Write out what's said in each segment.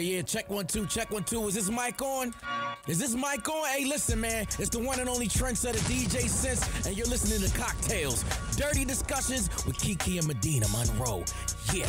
Yeah, check one, two. Is this mic on? Hey, listen, man. It's the one and only trendsetter, DJ Sense, and you're listening to Cocktails, Dirty Discussions with Kiki and Medina Monroe. Yeah.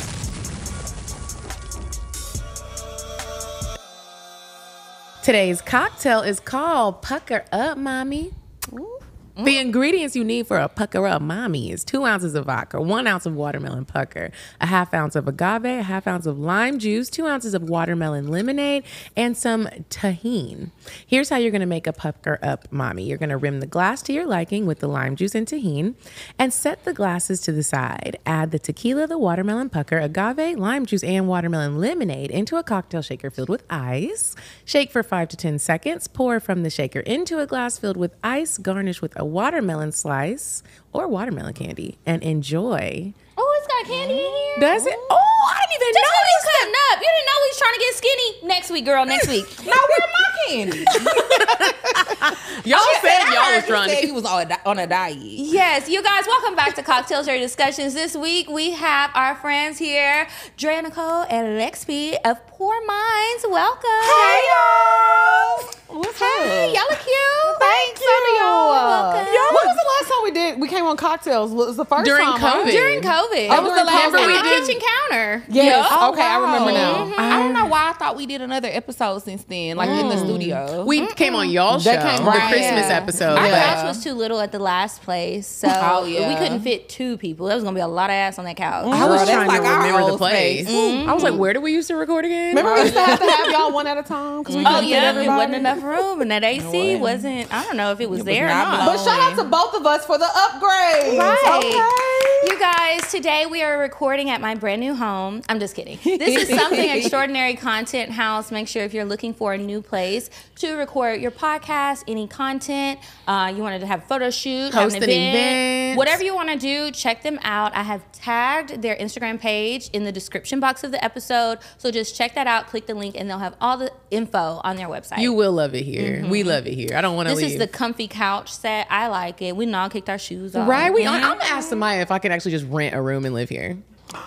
Today's cocktail is called Pucker Up, Mommy. Ooh. The ingredients you need for a Pucker Up Mommy is 2 ounces of vodka, 1 ounce of watermelon pucker, a half ounce of agave, a half ounce of lime juice, 2 ounces of watermelon lemonade, and some tahine. Here's how you're going to make a Pucker Up Mommy. You're going to rim the glass to your liking with the lime juice and tahine and set the glasses to the side. Add the tequila, the watermelon pucker, agave, lime juice, and watermelon lemonade into a cocktail shaker filled with ice. Shake for 5 to 10 seconds. Pour from the shaker into a glass filled with ice. Garnish with a watermelon slice or watermelon candy and enjoy. Oh, it's got candy in here. Does it? Oh, I didn't even know this. Cutting up. You didn't know we was trying to get skinny. Next week, girl. Next week. Now where my candy? Y'all said y'all was trying. He was on a diet. Yes, you guys. Welcome back to Cocktails Dirty Discussions. This week we have our friends here, Drea Nicole and Lexi of Pour Minds. Welcome. Hey y'all. What's up? Y'all look cute. Thank you. When was the last time we did? We came on Cocktails. It was the first time COVID. During COVID. That was the last time we did. Kitchen counter. Yes. Oh, okay, wow. I remember now. Mm-hmm. I don't know why I thought we did another episode since then, like in the studio. We came on y'all's show. The Christmas episode. Our couch was too little at the last place, so we couldn't fit two people. There was gonna be a lot of ass on that couch. I was trying to remember the place. I was like, where do we used to record again? Remember we used to have y'all one at a time because we couldn't fit everybody. It wasn't enough room, and that AC wasn't. I don't know if it was there or not. But shout out to both of us for the upgrade. Right. Okay. You guys, today we are recording at my brand new home. I'm just kidding. This is Something Extraordinary Content House. Make sure if you're looking for a new place to record your podcast, any content, you wanted to have a photo shoot, host an event, whatever you want to do, check them out. I have tagged their Instagram page in the description box of the episode. So just check that out. Click the link and they'll have all the info on their website. You will love it here. We love it here. I don't want to leave. This is the comfy couch set. I like it. We kicked our shoes off. Right? I'm going to ask Samaya if I can actually just rent a room and live here.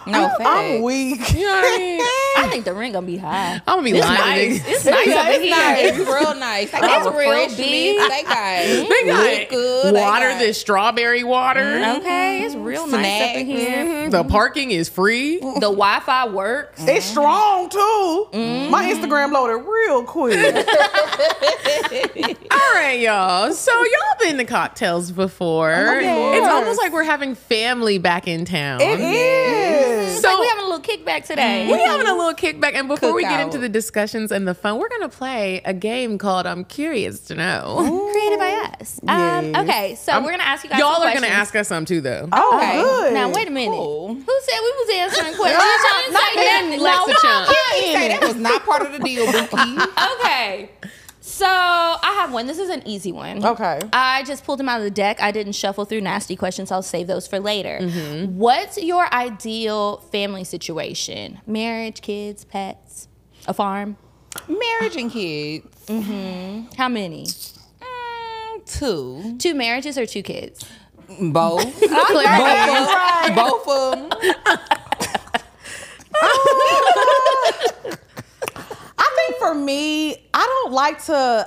No, I'm weak. You know what I mean? I think the rent gonna be high. I'm gonna be lying. It's nice up in here. It's real nice. Like, it's real big. They got good water. This strawberry water. Okay, it's real nice up in here. The parking is free. The Wi-Fi works. It's strong too. My Instagram loaded real quick. All right, y'all. So y'all been to cocktails before. Okay. It's almost like we're having family back in town. It is. So like we're having a little kickback today. We're having a little kickback. And before we get into the discussions and the fun, we're going to play a game called I'm Curious to Know. Ooh. Created by us. Yes. Okay, so we're going to ask you guys some questions. Y'all are going to ask us some too, though. Oh, okay. Good. Now, wait a minute. Cool. Who said we was answering questions? That was not part of the deal, Bookie. Okay. So I have one. This is an easy one. Okay. I just pulled them out of the deck. I didn't shuffle through nasty questions. I'll save those for later. What's your ideal family situation? Marriage, kids, pets, a farm? Marriage and kids. How many? Two. Two marriages or two kids? Both. Both of them. For me, I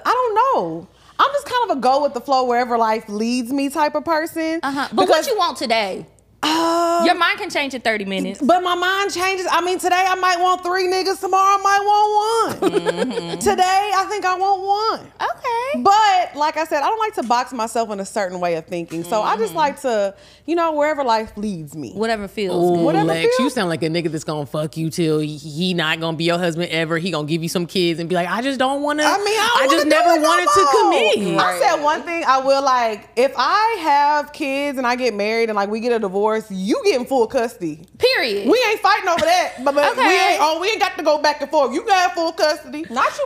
don't know. I'm just kind of a go with the flow wherever life leads me type of person. But what you want today? Your mind can change in 30 minutes. But my mind changes. I mean, today I might want 3 niggas. Tomorrow I might want 1. Today, I think I want 1. Okay. But like I said, I don't like to box myself in a certain way of thinking. So I just like to, you know, wherever life leads me. Whatever feels good. Whatever Lex, you sound like a nigga that's going to fuck you till he not going to be your husband ever. He going to give you some kids and be like, I just don't want to. I mean, I just never wanted to commit. Right. I said one thing I will like, if I have kids and I get married and like we get a divorce, you getting full custody. Period. We ain't fighting over that. But we ain't got to go back and forth. You got full custody. Not you.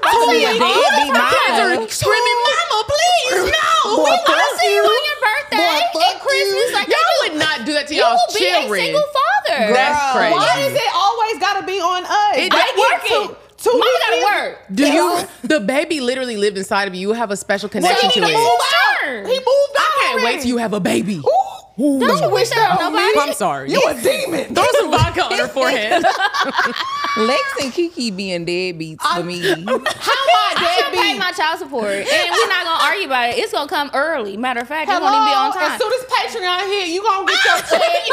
My kids are screaming, Mama, please, no. Boy, we want to see you on your birthday and Christmas. Like, y'all would not do that to y'all children. You will be a single father. Girl, that's crazy. Why does it always got to be on us? It ain't working. Mama gotta work. The baby literally lived inside of you. You have a special connection to it. He moved out. I can't wait till you have a baby. Ooh. Ooh. Don't you wish that on nobody? I'm sorry. You a demon. Throw some vodka on her forehead. Lex and Kiki being deadbeats for me. How am I deadbeat? I pay my child support, and we're not gonna argue about it. It's gonna come early. Matter of fact, it won't even be on time. As soon as Patreon hit, you gonna get your check.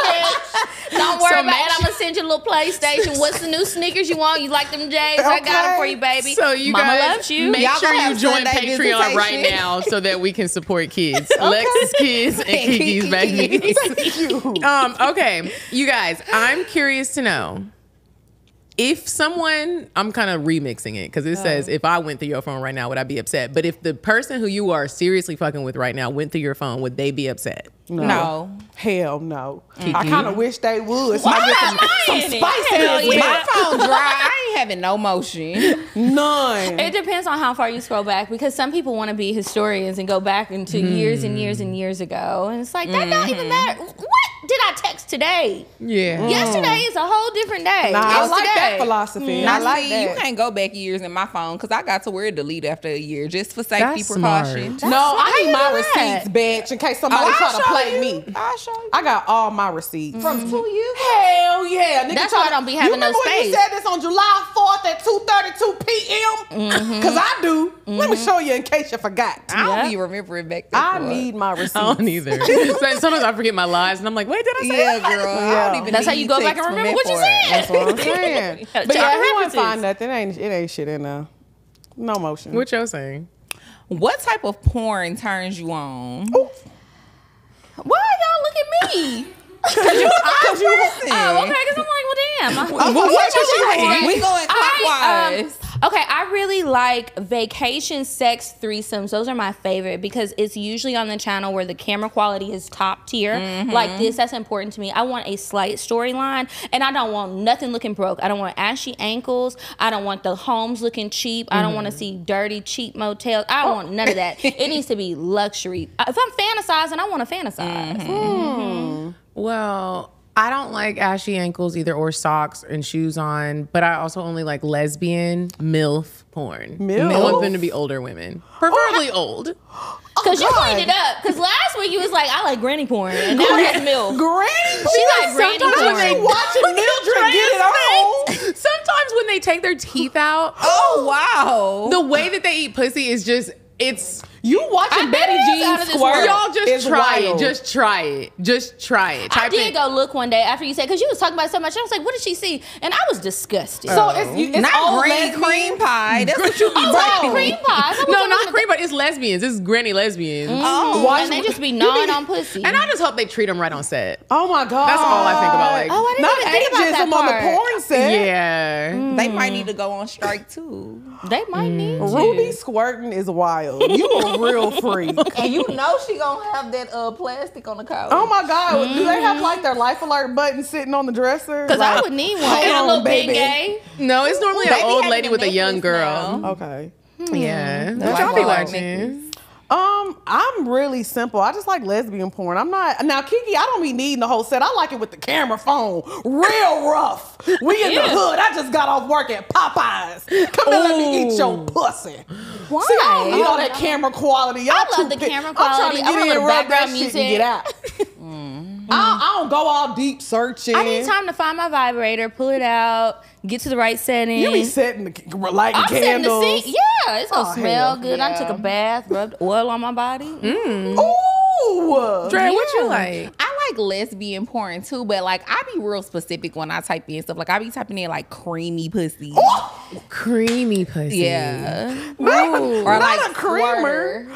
Don't worry about it. I'm gonna send you a little PlayStation. What's the new sneakers you want? You like them J's? Okay. I got them for you, baby. So you Mama guys loves you. Make sure you join Patreon right now so that we can support kids. Okay. Lex's kids and Kiki's baby. Thank you. Okay, you guys, I'm curious to know if someone, I'm kind of remixing it because it says if I went through your phone right now, would I be upset? But if the person who you are seriously fucking with right now went through your phone, would they be upset? No. Hell no. Kiki. I kind of wish they would. So some spice in it. My phone dry. I ain't having no motion. None. It depends on how far you scroll back, because some people want to be historians and go back into years and years and years ago. And it's like, that don't even matter. What did I text today? Yeah. Yesterday is a whole different day. Nah, I like that philosophy. I like that. You can't go back years in my phone, because I got to wear delete after a year just for safety precaution. No, I need my receipts, bitch, in case somebody try to play me. I'll show you. I got all my receipts from 2 years. Hell yeah, nigga. That's why I don't be having no space. You remember when you said this on July 4th at 2:32 p.m. Cause I do. Let me show you in case you forgot. I don't be remembering back then. I need my receipts. I don't either. Sometimes I forget my lies, and I'm like, wait, did I say that? Girl, I don't even. That's how you go back and remember what you said. That's what I'm saying. But yeah, I won't find nothing. It ain't shit in there. No motion. What y'all saying? What type of porn turns you on? Why y'all look at me? Oh, okay, because I'm like, well, damn. What you like? We going clockwise. Okay, I really like vacation sex threesomes. Those are my favorite because it's usually on the channel where the camera quality is top tier. Like this, that's important to me. I want a slight storyline, and I don't want nothing looking broke. I don't want ashy ankles. I don't want the homes looking cheap. I don't want to see dirty, cheap motels. I don't want none of that. It needs to be luxury. If I'm fantasizing, I want to fantasize. Well, I don't like ashy ankles either, or socks and shoes on, but I also only like lesbian MILF porn. MILF? I want them to be older women. Preferably old. Because you cleaned it up. Because last week you was like, I like granny porn. And now that's MILF. Granny porn? She like granny porn. Sometimes you watching Mildred get it on. Sometimes when they take their teeth out. Oh, wow. The way that they eat pussy is just, it's... You watching Betty Jean squirt? Y'all just try it. Just try it. Just try it. I did go look one day after you said, because you was talking about it so much. I was like, what did she see? And I was disgusted. So it's not granny cream pie. That's what you be buying. Cream pie. No, not cream pie. It's lesbians. It's granny lesbians. Oh, and they just be gnawing on pussy. And I just hope they treat them right on set. Oh my god. That's all I think about. Like, oh, I didn't even think about that part. On the porn set. Yeah. They might need to go on strike too. They might need to. Ruby squirting is wild. You. Real freak. And you know she gonna have that plastic on the couch. Oh my god. Do they have like their life alert button sitting on the dresser? Because like, I would need one. A little baby. No, it's normally an old lady with a young girl. Okay. Yeah. What y'all be watching? I'm really simple. I just like lesbian porn. I'm not now Kiki. I don't be needing the whole set. I like it with the camera phone, real rough. We in the hood. I just got off work at Popeyes. Come and let me eat your pussy. Why? See, I don't need all that camera quality. I love the camera quality. I love the background music. Get out. I don't go all deep searching. I need time to find my vibrator, pull it out, get to the right setting. You be setting the lighting candles. Setting the sink. Yeah, it's gonna smell good. Yeah. I took a bath, rubbed oil on my body. Ooh, Drea, what you like? I like lesbian porn too, but like I be real specific when I type in stuff. Like I be typing in like creamy pussy. Ooh. Creamy pussy. Yeah. Or like a creamer.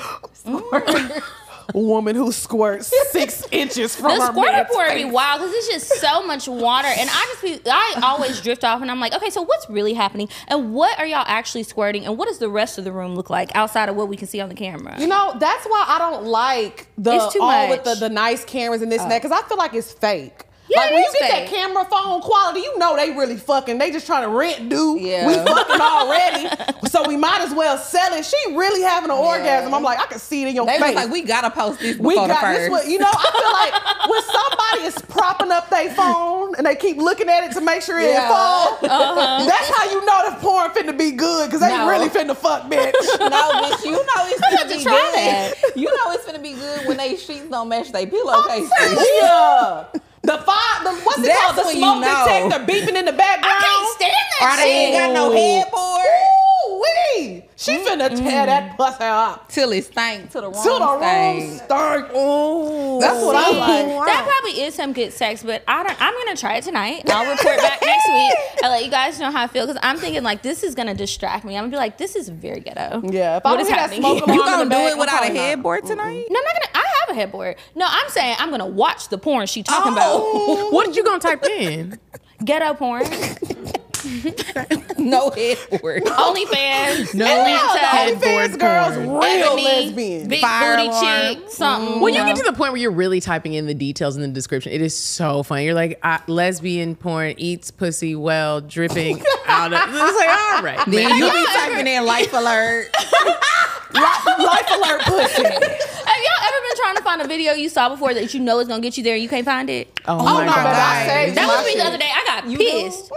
Woman who squirts 6 inches from her mouth. The squirter be wild because it's just so much water, and I always drift off, and I'm like, okay, so what's really happening, and what are y'all actually squirting, and what does the rest of the room look like outside of what we can see on the camera? You know, that's why I don't like the all with the nice cameras and this and that, because I feel like it's fake. Yeah, like when you get that camera phone quality, you know they really fucking. They just trying to rent, dude. Yeah. We fucking already, so we might as well sell it. She really having an orgasm. I'm like, I can see it in your face. They was like, we gotta post this before the first. This, you know, I feel like when somebody is propping up their phone and they keep looking at it to make sure it ain't full, that's how you know the porn finna be good, because they really finna fuck, bitch. No, bitch, you know it's finna be good. You know it's finna be good when they sheets don't match their pillowcases. Yeah. What's it called? The smoke detector beeping in the background. I can't stand that shit. She ain't got no headboard. Ooh-wee. She finna tear that pussy up. Till it stank. Till the room stank. Ooh. That's what I like. That probably is some good sex, but I'm gonna try it tonight. I'll report back next week. I'll let you guys know how I feel, because I'm thinking like this is gonna distract me. I'm gonna be like, this is very ghetto. Yeah. What is happening? You gonna do it without a headboard tonight? No, I'm not gonna. I have a headboard. No, I'm saying I'm gonna watch the porn she talking about. What are you gonna type in? Ghetto porn. No headboard. OnlyFans. No OnlyFans girls. Real lesbian. Big booty chick. Something. When you get to the point where you're really typing in the details in the description, it is so funny. You're like, lesbian porn eats pussy well dripping out of. It's like, all right. Then you be typing in life alert. Life alert pussy. Have y'all ever been trying to find a video you saw before that you know is gonna get you there and you can't find it? Oh my God. That was me the other day. I got pissed.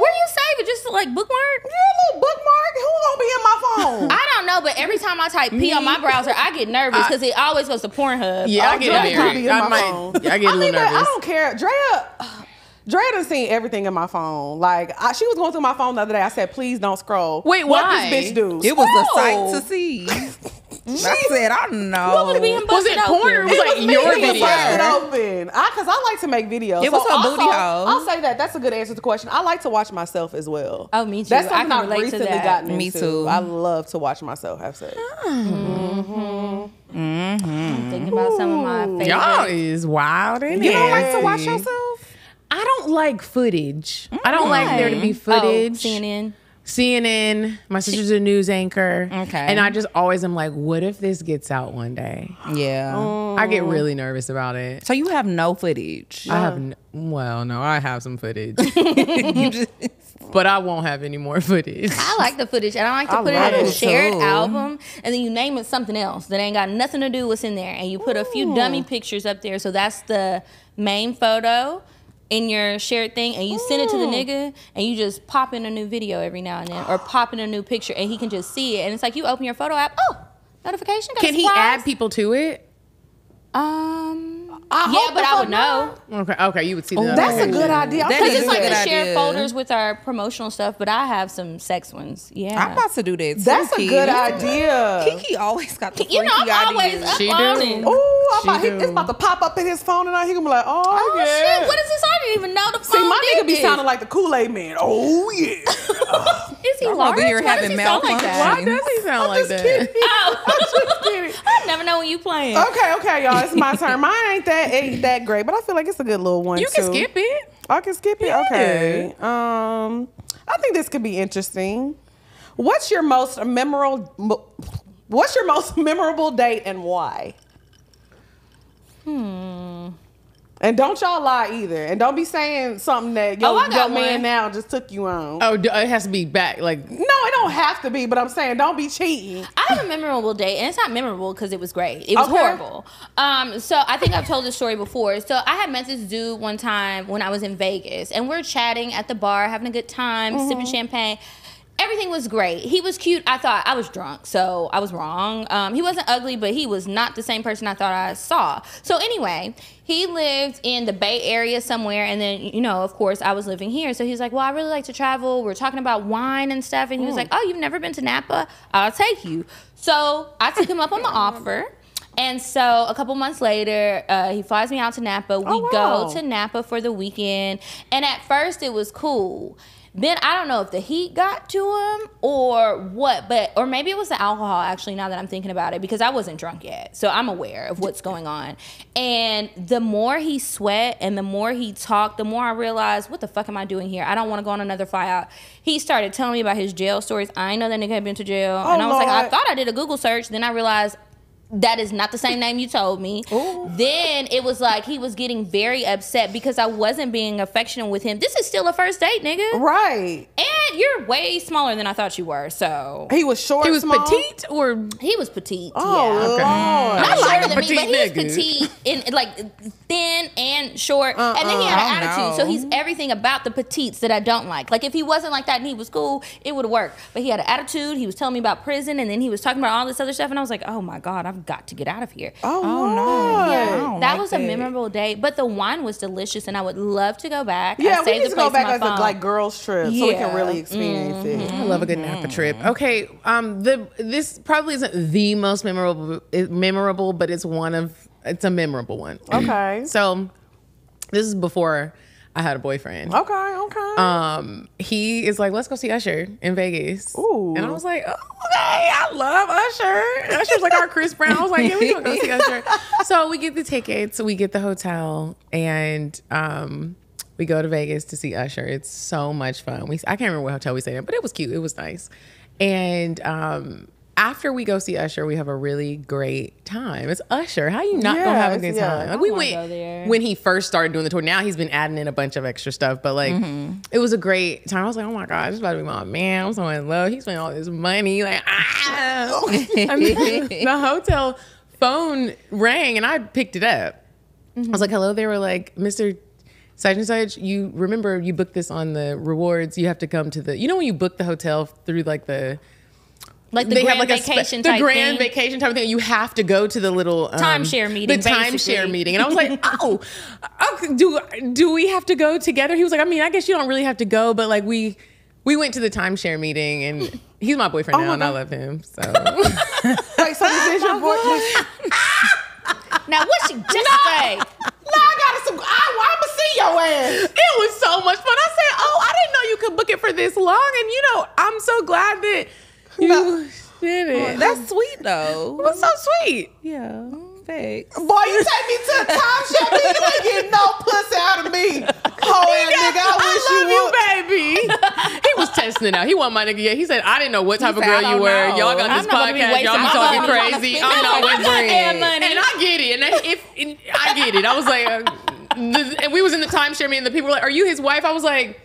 Where you save it? Just like bookmark? Yeah, a little bookmark. Who gonna be in my phone? I don't know, but every time I type P on my browser, I get nervous because it always goes to Pornhub. Yeah, I get nervous. I get a little nervous. I don't care. Drea done seen everything in my phone. Like, she was going through my phone the other day. I said, please don't scroll. Wait, why? What this bitch do? It was a sight to see. I said, I don't know. What would it be in busted open? Was it porn or was it like your video? Busted open. Because I like to make videos. It was her booty hole. I'll say that. That's a good answer to the question. I like to watch myself as well. Oh, me too. That's something I've recently gotten into. Me too. I love to watch myself have sex. I'm thinking about some of my favorites. Y'all is wild in You don't like to watch yourself? I don't like footage. I don't like there to be footage. Oh, CNN. My sister's a news anchor. Okay. And I just always am like, what if this gets out one day? Yeah. I get really nervous about it. So you have no footage? I have I have some footage. But I won't have any more footage. I like the footage, and I like to put it in a shared album, and then you name it something else that ain't got nothing to do with what's in there, and you put a few dummy pictures up there. So that's the main photo in your shared thing, and you send it to the nigga, and you just pop in a new video every now and then, or pop in a new picture, and he can just see it. And it's like you open your photo app, notification. Can he add people to it? Yeah, but I would know. Okay, you would see that. That's a good idea. Because it's like the shared folders with our promotional stuff, but I have some sex ones. Yeah, I'm about to do that. That's a good idea. Kiki always got the freaky idea. You know, I'm always up on it. It's about to pop up in his phone, and he gonna be like, oh shit, what is this? I didn't even know the phone. See, my nigga be sounding like the Kool-Aid man. Oh yeah. Is he large? Why does he sound like that? Why does he sound like that? I'm just kidding. I never know when you playing. Okay, y'all, it's my turn. Mine ain't that great, but I feel like it's a good little one. You can skip it. I can skip it? Yeah. Okay. I think this could be interesting. What's your most memorable date and why? And don't y'all lie either. And don't be saying something that your man now just took you on. Oh, it has to be back. Like, no, it don't have to be. But I'm saying don't be cheating. I have a memorable date, and it's not memorable because it was great. It was horrible. So I think I've told this story before. So I had met this dude one time when I was in Vegas, and we're chatting at the bar, having a good time, sipping champagne. Everything was great. He was cute. I thought I was drunk, so I was wrong. He wasn't ugly, but he was not the same person I thought I saw. So anyway, he lived in the Bay Area somewhere, and then, you know, of course, I was living here. So he's like, well, I really like to travel. We're talking about wine and stuff, and he was like, oh, you've never been to Napa? I'll take you. So I took him up on the offer. And so a couple months later, he flies me out to Napa. We go to Napa for the weekend, and at first it was cool. Then I don't know if the heat got to him or what, or maybe it was the alcohol, actually, now that I'm thinking about it, because I wasn't drunk yet. So I'm aware of what's going on. And the more he sweat and the more he talked, the more I realized, what the fuck am I doing here? I don't want to go on another fly out. He started telling me about his jail stories. I didn't know that nigga had been to jail. And I was like, I thought I did a Google search. Then I realized that is not the same name you told me. Ooh. Then it was like he was getting very upset because I wasn't being affectionate with him. This is still a first date, nigga. Right. And you're way smaller than I thought you were, so. He was short, petite, or? He was petite. Oh, yeah. Okay. Not shorter than me, but he was petite and like thin and short. And then he had an attitude. So he's everything about the petites that I don't like. Like if he wasn't like that and he was cool, it would work. But he had an attitude. He was telling me about prison and then he was talking about all this other stuff. And I was like, oh my God, I've got to get out of here. Oh no. Yeah. That was a memorable day. But the wine was delicious and I would love to go back. Yeah, we need to go back as a like girls trip so we can really experience it. I love a good Napa trip. Okay, this probably isn't the most memorable, but it's a memorable one. Okay. So this is before I had a boyfriend. Okay. He is like, let's go see Usher in Vegas. Ooh. And I was like, oh, okay, I love Usher. Usher's like our Chris Brown. I was like, yeah, we're gonna go see Usher. So we get the tickets, we get the hotel, and we go to Vegas to see Usher. It's so much fun. I can't remember what hotel we stayed in, but it was cute. It was nice. And after we go see Usher, we have a really great time. It's Usher. How you not gonna have a good time? Like, we went when he first started doing the tour. Now he's been adding in a bunch of extra stuff, but like it was a great time. I was like, oh my God, this is about to be my man. I'm so in love. He spent all this money. Like, I mean, the hotel phone rang and I picked it up. I was like, hello. They were like, Mr. Such and such, you remember you booked this on the rewards. You have to come to the, you know, when you book the hotel through like the. Like the grand vacation type thing. The grand vacation type thing. You have to go to the little timeshare meeting. The timeshare meeting. And I was like, oh, okay, do we have to go together? He was like, I mean, I guess you don't really have to go, but like we went to the timeshare meeting, and he's my boyfriend now, and I love him. So wait, so this is your boyfriend? Now what she just say? No, I'ma see your ass. It was so much fun. I said, oh, I didn't know you could book it for this long, and you know, I'm so glad that. You did it. That's sweet though. What's so sweet? Yeah. Thanks. Boy, you take me to a timeshare meeting, you ain't getting no pussy out of me. Oh, ass nigga, I wish you would. Baby. He was testing it out. He wasn't my nigga yet. He said, I didn't know what type of girl you were. Y'all got this podcast. Y'all be talking crazy. I'm not with money. And I get it. And I get it. I was like, and we was in the timeshare meeting, and the people were like, are you his wife? I was like,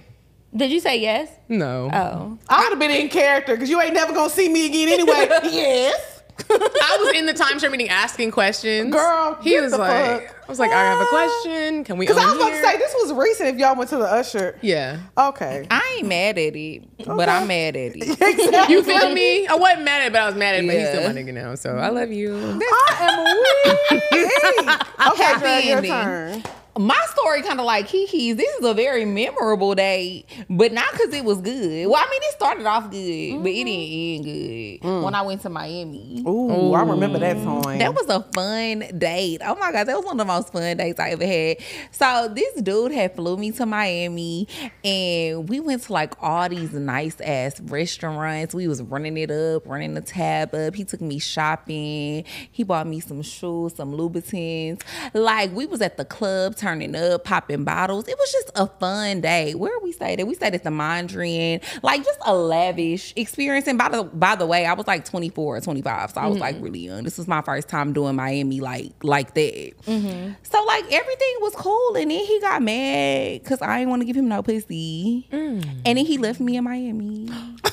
did you say yes? No. Oh. I would have been in character because you ain't never going to see me again anyway. Yes. I was in the timeshare meeting asking questions. Girl, he was like, fuck. I was like, I have a question. Can we go? Because I was about to say, this was recent if y'all went to the Usher. Yeah. Okay. I ain't mad at it, but I'm mad at it. Exactly. You feel me? I wasn't mad at it, but I was mad at it, but he's still my nigga now. So I love you. I am weak. Okay, Drea, your turn. My story kind of like Kiki's. This is a very memorable day, but not because it was good. Well, I mean, it started off good, but it didn't end good when I went to Miami. Ooh, I remember that time. That was a fun date. Oh my God, that was one of the most fun dates I ever had. So this dude had flew me to Miami, and we went to like all these nice ass restaurants. We was running it up, running the tab up. He took me shopping. He bought me some shoes, some Louboutins. Like, we was at the club turning up, popping bottles. It was just a fun day. Where we stayed at? We stayed at the Mondrian. Like, just a lavish experience. And by the way, I was like 24 or 25. So I was like really young. This was my first time doing Miami like that. So like everything was cool. And then he got mad because I didn't want to give him no pussy. And then he left me in Miami.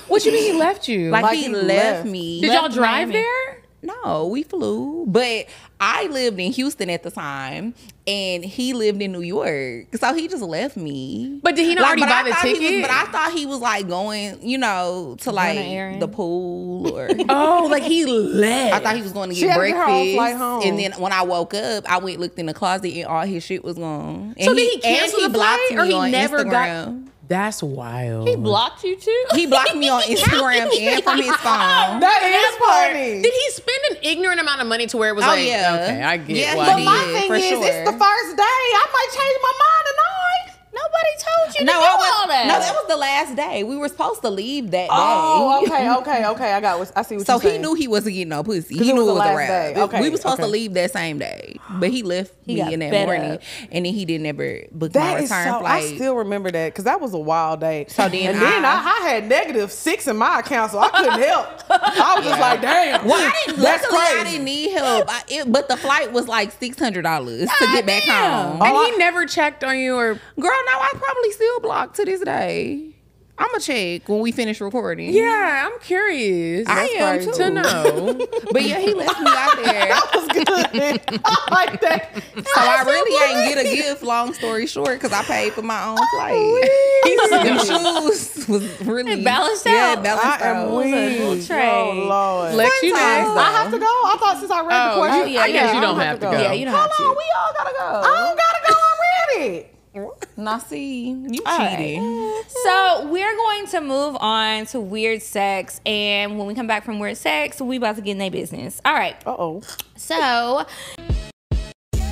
What you mean he left you? Like he left me. Did y'all drive there? No, we flew. But I lived in Houston at the time, and he lived in New York. So he just left me. But did he not already buy the ticket? But I thought he was like going, you know, to like the pool or. Oh, like he left. I thought he was going to get breakfast. And then when I woke up, I went looked in the closet and all his shit was gone. So did he cancel the flight or he never got? That's wild. He blocked you too? He blocked me on Instagram and from his phone. That is funny. Did he spend an ignorant amount of money to where it was like, okay, I get why. But my thing is, it's the first day. I might change my mind tonight. Nobody told you to do all that. No, that was the last day. We were supposed to leave that day. Oh, okay. I see what you're saying. So he knew he wasn't getting no pussy. He knew it was a wrap. Okay. We were supposed to leave that same day, but he left me in that morning, and then he didn't ever book my return flight. I still remember that because that was a wild day. So then, I had -6 in my account, so I couldn't help. I was just like, damn. Well, I didn't need help, but the flight was like $600 to get back home, and he never checked on you or. Girl, now I probably still blocked to this day. I'ma check when we finish recording. Yeah, I'm curious. I am too. To know. But yeah, he left me out there. That was good. I like that. So I really ain't get a gift, long story short, because I paid for my own flight. Them shoes was really balanced out. Yeah, balanced out. Oh, Lord. Lex, you know, I have to go. I thought since I read the question. Yeah, I guess you don't have to go. Yeah, you don't have to. Hold on, we all gotta go. I don't gotta go. I'm ready. Now see, you cheating. Right. So we're going to move on to weird sex, and when we come back from weird sex, we about to get in their business. All right. So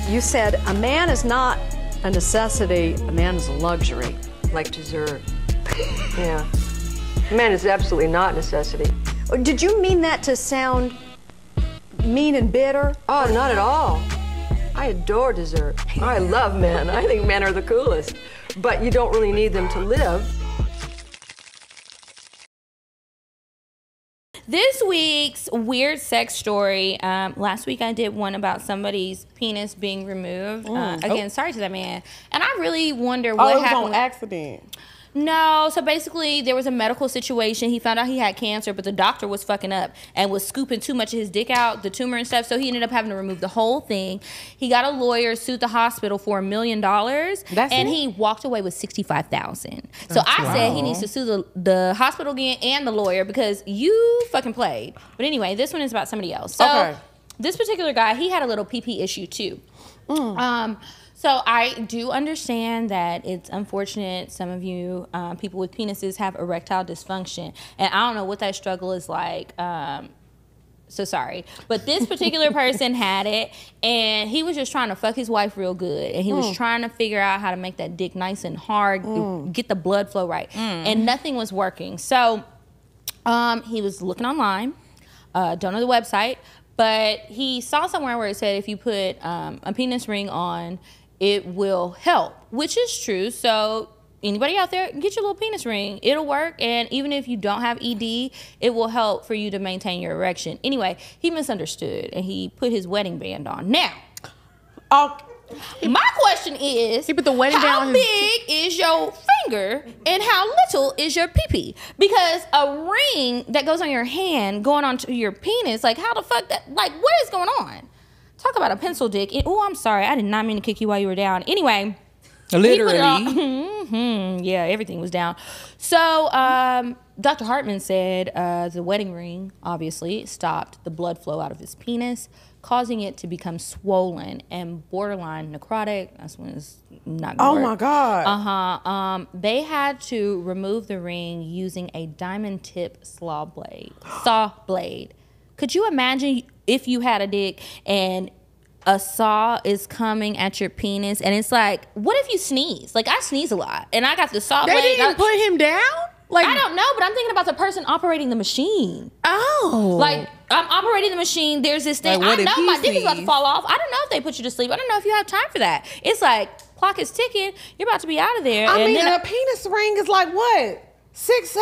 you said a man is not a necessity; a man is a luxury, like dessert. Yeah, a man is absolutely not a necessity. Did you mean that to sound mean and bitter? Oh, not at all. I adore dessert. I love men. I think men are the coolest. But you don't really need them to live. This week's weird sex story. Last week I did one about somebody's penis being removed. Again, sorry to that man. And I really wonder what happened. It was on accident. No, so basically there was a medical situation. He found out he had cancer, but the doctor was fucking up and was scooping too much of his dick out, the tumor and stuff, so he ended up having to remove the whole thing. He got a lawyer, sued the hospital for $1 million, and he walked away with $65,000. So I said he needs to sue the hospital again and the lawyer because you fucking played. But anyway, this one is about somebody else. So this particular guy, he had a little PP issue too. So I do understand that it's unfortunate some of you people with penises have erectile dysfunction, and I don't know what that struggle is like, so sorry. But this particular person had it, and he was just trying to fuck his wife real good, and he was trying to figure out how to make that dick nice and hard, get the blood flow right, and nothing was working. So he was looking online, don't know the website, but he saw somewhere where it said if you put a penis ring on, it will help, which is true. So anybody out there, get your little penis ring. It'll work. And even if you don't have ED, it will help for you to maintain your erection. Anyway, he misunderstood, and he put his wedding band on. Now, my question is, he put the wedding band on. Big is your finger and how little is your pee-pee? Because a ring that goes on your hand going onto your penis, like how the fuck that, like what is going on? Talk about a pencil dick. Oh, I'm sorry. I did not mean to kick you while you were down. Anyway. Literally. Yeah, everything was down. So Dr. Hartman said the wedding ring obviously stopped the blood flow out of his penis, causing it to become swollen and borderline necrotic. That's when it's not going to work. Oh, my God. They had to remove the ring using a diamond tip saw blade. Could you imagine if you had a dick and a saw is coming at your penis, and it's like, what if you sneeze? Like, I sneeze a lot, and I got the saw blade. They didn't put him down? Like, I don't know, but I'm thinking about the person operating the machine. Like, I'm operating the machine. There's this thing. Like, I know my dick is about to fall off. I don't know if they put you to sleep. I don't know if you have time for that. It's like, clock is ticking. You're about to be out of there. I mean, a penis ring is like, what, $6, $7?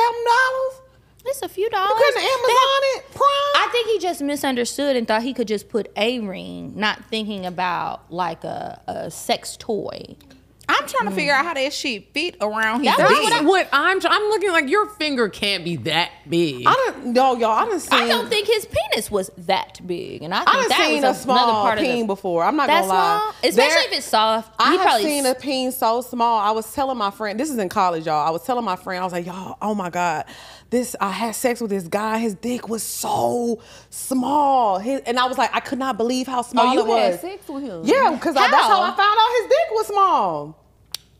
It's a few dollars. You couldn't Amazon it? Prime? I think he just misunderstood and thought he could just put a ring, not thinking about like a sex toy. I'm trying to figure out how that shit fit around his dick. That's what I'm looking like. Your finger can't be that big. I don't know, y'all. I don't think his penis was that big, and I think that seen was a small part peen of the, before. I'm not gonna lie, especially if it's soft. I have seen a peen so small. I was telling my friend, this is in college, y'all. I was telling my friend, I was like, y'all, oh my God, I had sex with this guy. His dick was so small, and I was like, I could not believe how small it was. You had sex with him? Yeah, because that's how I found out his dick was small.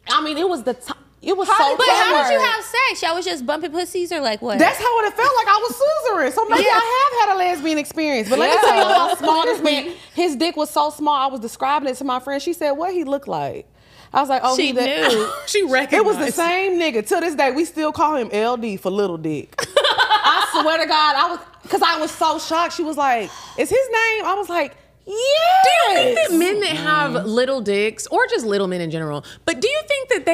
I mean, it was the time. It was so. But how did you have sex? Y'all was just bumping pussies or like what? That's how it felt like. I was scissoring. So maybe I have had a lesbian experience. But let me tell you how small this man. His dick was so small. I was describing it to my friend. She said, "What he looked like?" I was like, oh, she knew. She recognized. It was the same nigga. To this day, we still call him LD for little dick. I swear to God, because I was so shocked. She was like, is his name? I was like, yeah. Do you think that men that have little dicks, or just little men in general, but do you think that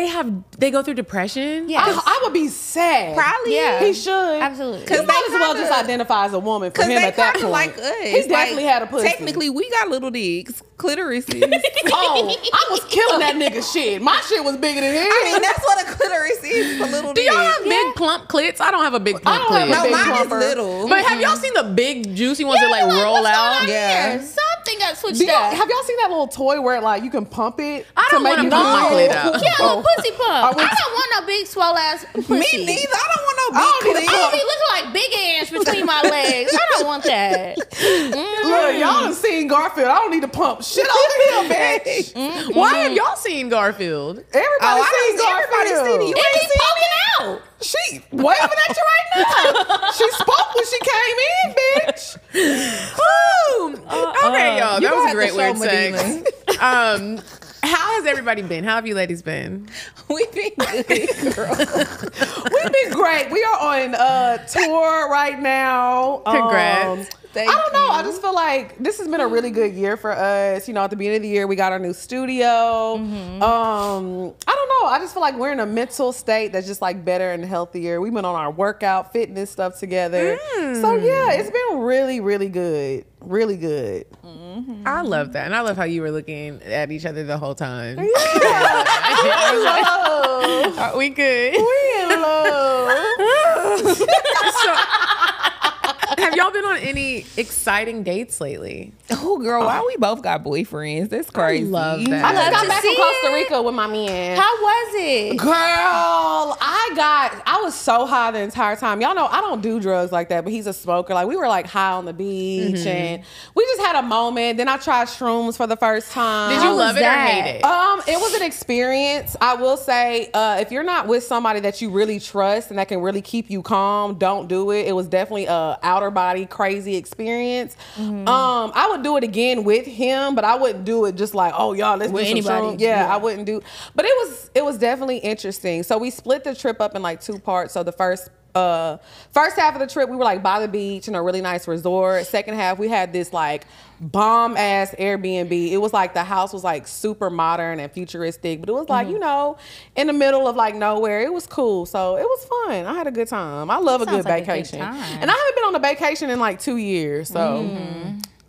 they go through depression? Yeah, I would be sad. Probably, yeah. He should absolutely. Because might as well just identify as a woman for him at that point. Like us, he definitely had a pussy. Technically, we got little dicks, clitorises. Oh, I was killing that nigga shit. My shit was bigger than his. I mean, that's what a clitoris is. A little. Do y'all have big plump clits? I don't have a big plump clit. No, mine is little. But have y'all seen the big juicy ones that like roll out? Yeah. Something got switched up. Have y'all seen that little toy where like you can pump it? I don't want to pump my clit out. Yeah, a little pussy pump. I don't want no big swole ass pussy. Me neither. I don't want no big clit. I don't be looking like big ass between my legs. I don't want that. Look, y'all have seen Garfield. I don't need to pump shit over here, bitch. Why have y'all seen Garfield? Everybody's seen Garfield. You ain't seen poking out. She waving at you right now. She spoke when she came in, bitch. Okay, y'all. That was a great weird sex. How has everybody been? How have you ladies been? We've been good, girl. We've been great. We are on tour right now. Congrats. I don't know. I just feel like this has been a really good year for us. You know, at the beginning of the year, we got our new studio. I don't know. I just feel like we're in a mental state that's just like better and healthier. We've been on our workout, fitness stuff together. So yeah, it's been really, really good. Really good. I love that. And I love how you were looking at each other the whole time. Yeah. Are we good? We in love. Have y'all been on any exciting dates lately? Oh, girl, why we both got boyfriends? That's crazy. I love that. I just got back from Costa Rica with my man. How was it? Girl, I was so high the entire time. Y'all know I don't do drugs like that, but he's a smoker. Like, we were like high on the beach and we just had a moment. Then I tried shrooms for the first time. Did you love it or hate it? It was an experience. I will say, if you're not with somebody that you really trust and that can really keep you calm, don't do it. It was definitely a outer body crazy experience. I would do it again with him, but I wouldn't do it just like, oh y'all, let's do some shrooms. Yeah, I wouldn't do. But it was definitely interesting. So we split the trip up in like two parts. So the first half of the trip, we were like by the beach in a really nice resort. Second half, we had this like bomb ass Airbnb. It was like the house was like super modern and futuristic, but it was like, you know, in the middle of like nowhere. It was cool. So it was fun. I had a good time. I love a good vacation. And I haven't been on a vacation in like 2 years. So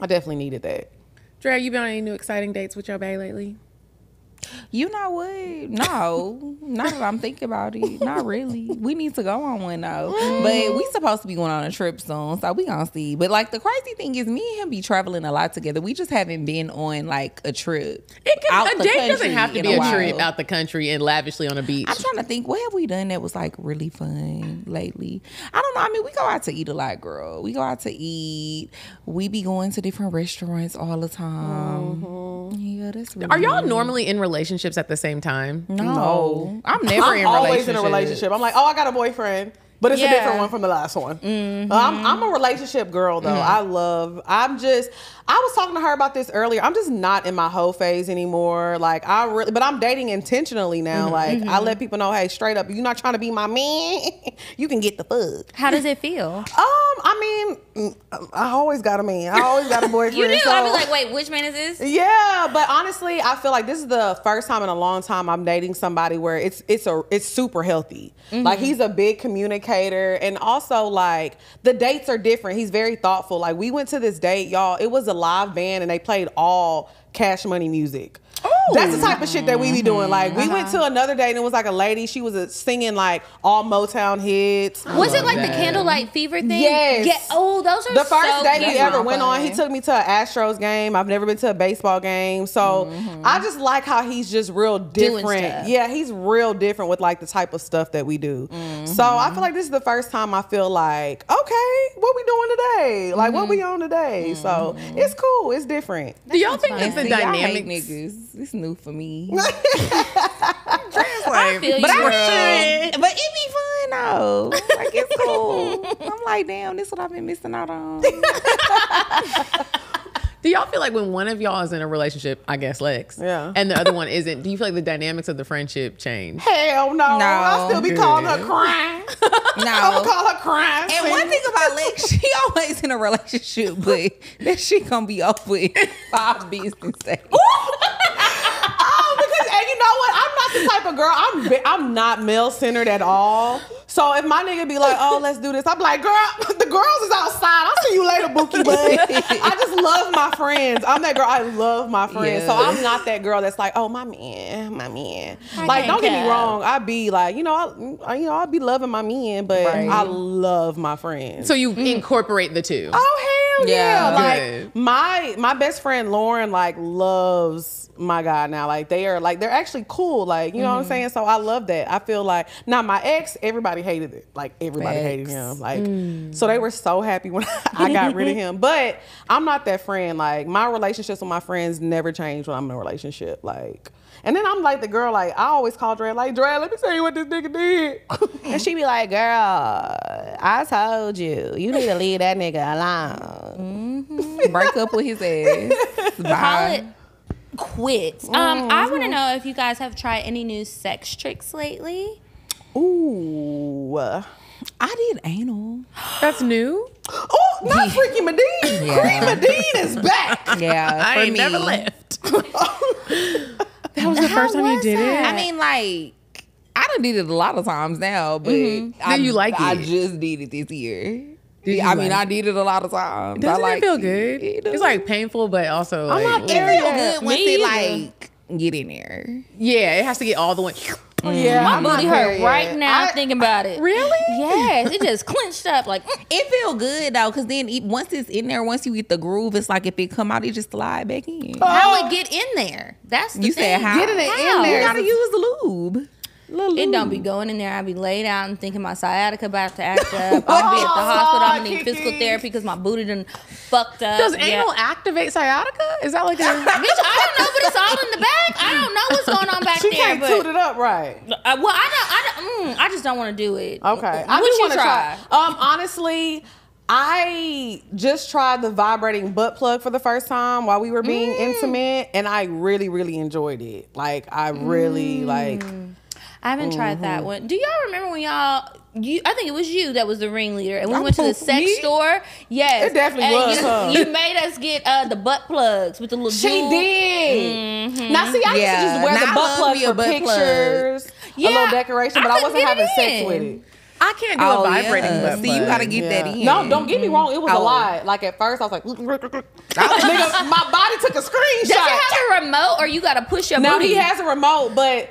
I definitely needed that. Drea, you been on any new exciting dates with your bae lately? You know what? No, not that I'm thinking about it. Not really. We need to go on one though. But we supposed to be going on a trip soon, so we gonna see. But like the crazy thing is, me and him be traveling a lot together. We just haven't been on like a trip. A date doesn't have to be a trip out the country and lavishly on a beach. I'm trying to think, what have we done that was like really fun lately? I don't know. I mean, we go out to eat a lot, girl. We go out to eat. We be going to different restaurants all the time. Yeah, that's really. Are y'all normally in relationships at the same time? No. I'm always in a relationship. I'm like, oh, I got a boyfriend, but it's a different one from the last one. I'm a relationship girl though. I was talking to her about this earlier. I'm just not in my hoe phase anymore. Like but I'm dating intentionally now. Like I let people know, hey, straight up, you're not trying to be my man. You can get the fuck. How does it feel? I mean, I always got a man. I always got a boyfriend. You do. So I was like, wait, which man is this? Yeah, but honestly, I feel like this is the first time in a long time I'm dating somebody where it's super healthy. Like he's a big communicator, and also like the dates are different. He's very thoughtful. Like we went to this date, y'all. It was a live band and they played all Cash Money music. That's the type of shit that we be doing. Like we went to another date and it was like a lady. She was singing like all Motown hits. Was it like the Candlelight Fever thing? Yes. Oh, those are the first date we ever went on. He took me to an Astros game. I've never been to a baseball game, so I just like how he's just real different. Yeah, he's real different with like the type of stuff that we do. So I feel like this is the first time I feel like, okay, what we doing today? Like what we on today? So it's cool. It's different. Do y'all think it's the dynamic niggas? It's new for me. But it be fun though. Like it's cool. I'm like, damn, this is what I've been missing out on. Do y'all feel like when one of y'all is in a relationship, I guess Lex, yeah, and the other one isn't, do you feel like the dynamics of the friendship change? Hell no. I'll still be calling her crying. No. I'm gonna call her crying. And one thing about Lex, she always in a relationship, but that she gonna be up with 5 business days. And you know what? I'm not the type of girl. I'm not male centered at all. So if my nigga be like, oh, let's do this, I'm like, girl, the girls is outside. I'll see you later, Bookie Bud. I just love my friends. I'm that girl. I love my friends. Yes. So I'm not that girl that's like, oh, my man. Like, don't get me wrong. I be like, I be loving my men, but right. I love my friends. So you incorporate the two. Oh hell yeah! Like my best friend Lauren like loves my God now. Like they're actually cool. Like, you know what I'm saying? So I love that. I feel like now my ex, everybody hated it. Like everybody hated him. Like so they were so happy when I got rid of him. But I'm not that friend. Like my relationships with my friends never change when I'm in a relationship. Like, and then I'm like the girl, like I always call Drea, like, Drea, let me tell you what this nigga did. And she be like, girl, I told you, you need to leave that nigga alone. Break up with his ass. Bye. Quit. I want to know if you guys have tried any new sex tricks lately. Ooh, I did anal. That's new. Oh, not Freaky Medine. Yeah. Freaky Medine is back. Yeah, I ain't never left. That was the first time you did it. I mean, like, I done did it a lot of times now, but I just did it this year. I did it a lot of times. Doesn't it feel good? It's like painful, but also like, I'm not very good once it like get in there. Yeah, it has to get all the way. Yeah, my booty hurt right now thinking about it. Really? Yes, it just clenched up. Like it feel good though, because then once it's in there, once you get the groove, it's like if it come out, it just slide back in. How it get in there? That's the thing. You said how? Getting it in there. You gotta use the lube. It don't be going in there. I be laid out and thinking my sciatica about to act up. I'll be at the hospital. I'm gonna need physical therapy because my booty done fucked up. Does anal activate sciatica? Is that like a bitch? I don't know, but it's all in the back. I don't know what's going on back there. She can't toot it up right. Well, I just don't want to do it. Okay, I just want to try. Honestly, I just tried the vibrating butt plug for the first time while we were being intimate, and I really, really enjoyed it. Like I really like. I haven't tried that one. Do y'all remember when I think it was you that was the ringleader, and we went to the sex store? Yes. It definitely was her. You made us get the butt plugs with the little jewel. She did. Now, see, I used to just wear the butt plugs for pictures, a little decoration, but I wasn't having sex with it. I can't do a vibrating butt plug. See, you gotta get that in. No, don't get me wrong. It was a lot. Like at first, I was like, nigga, my body took a screenshot. Does it have a remote, or you gotta push your booty? No, he has a remote, but...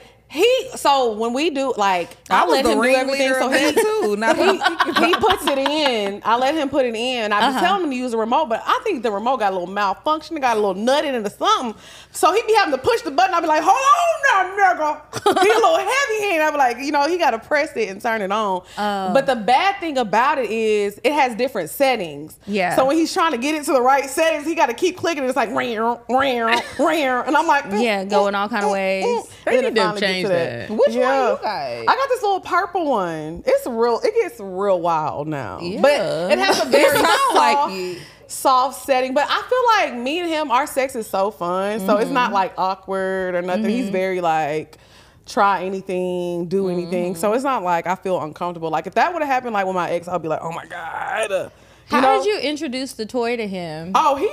So when we do, like, I let him do everything. So he puts it in. I let him put it in. I be telling him to use the remote, but I think the remote got a little malfunction. It got a little nutted into something. So he be having to push the button. I be like, hold on now, nigga. He's a little heavy in. I be like, he got to press it and turn it on. But the bad thing about it is it has different settings. Yeah. So when he's trying to get it to the right settings, he got to keep clicking. It's like, and I'm like, going all kind of ways. They need to change. That. Which one you got? I got this little purple one. It gets real wild now. Yeah. But it has a very soft setting. But I feel like me and him, our sex is so fun. So it's not like awkward or nothing. He's very like try anything, do anything. So it's not like I feel uncomfortable. Like if that would have happened like with my ex, I'd be like, oh my God. How did you introduce the toy to him? Oh, he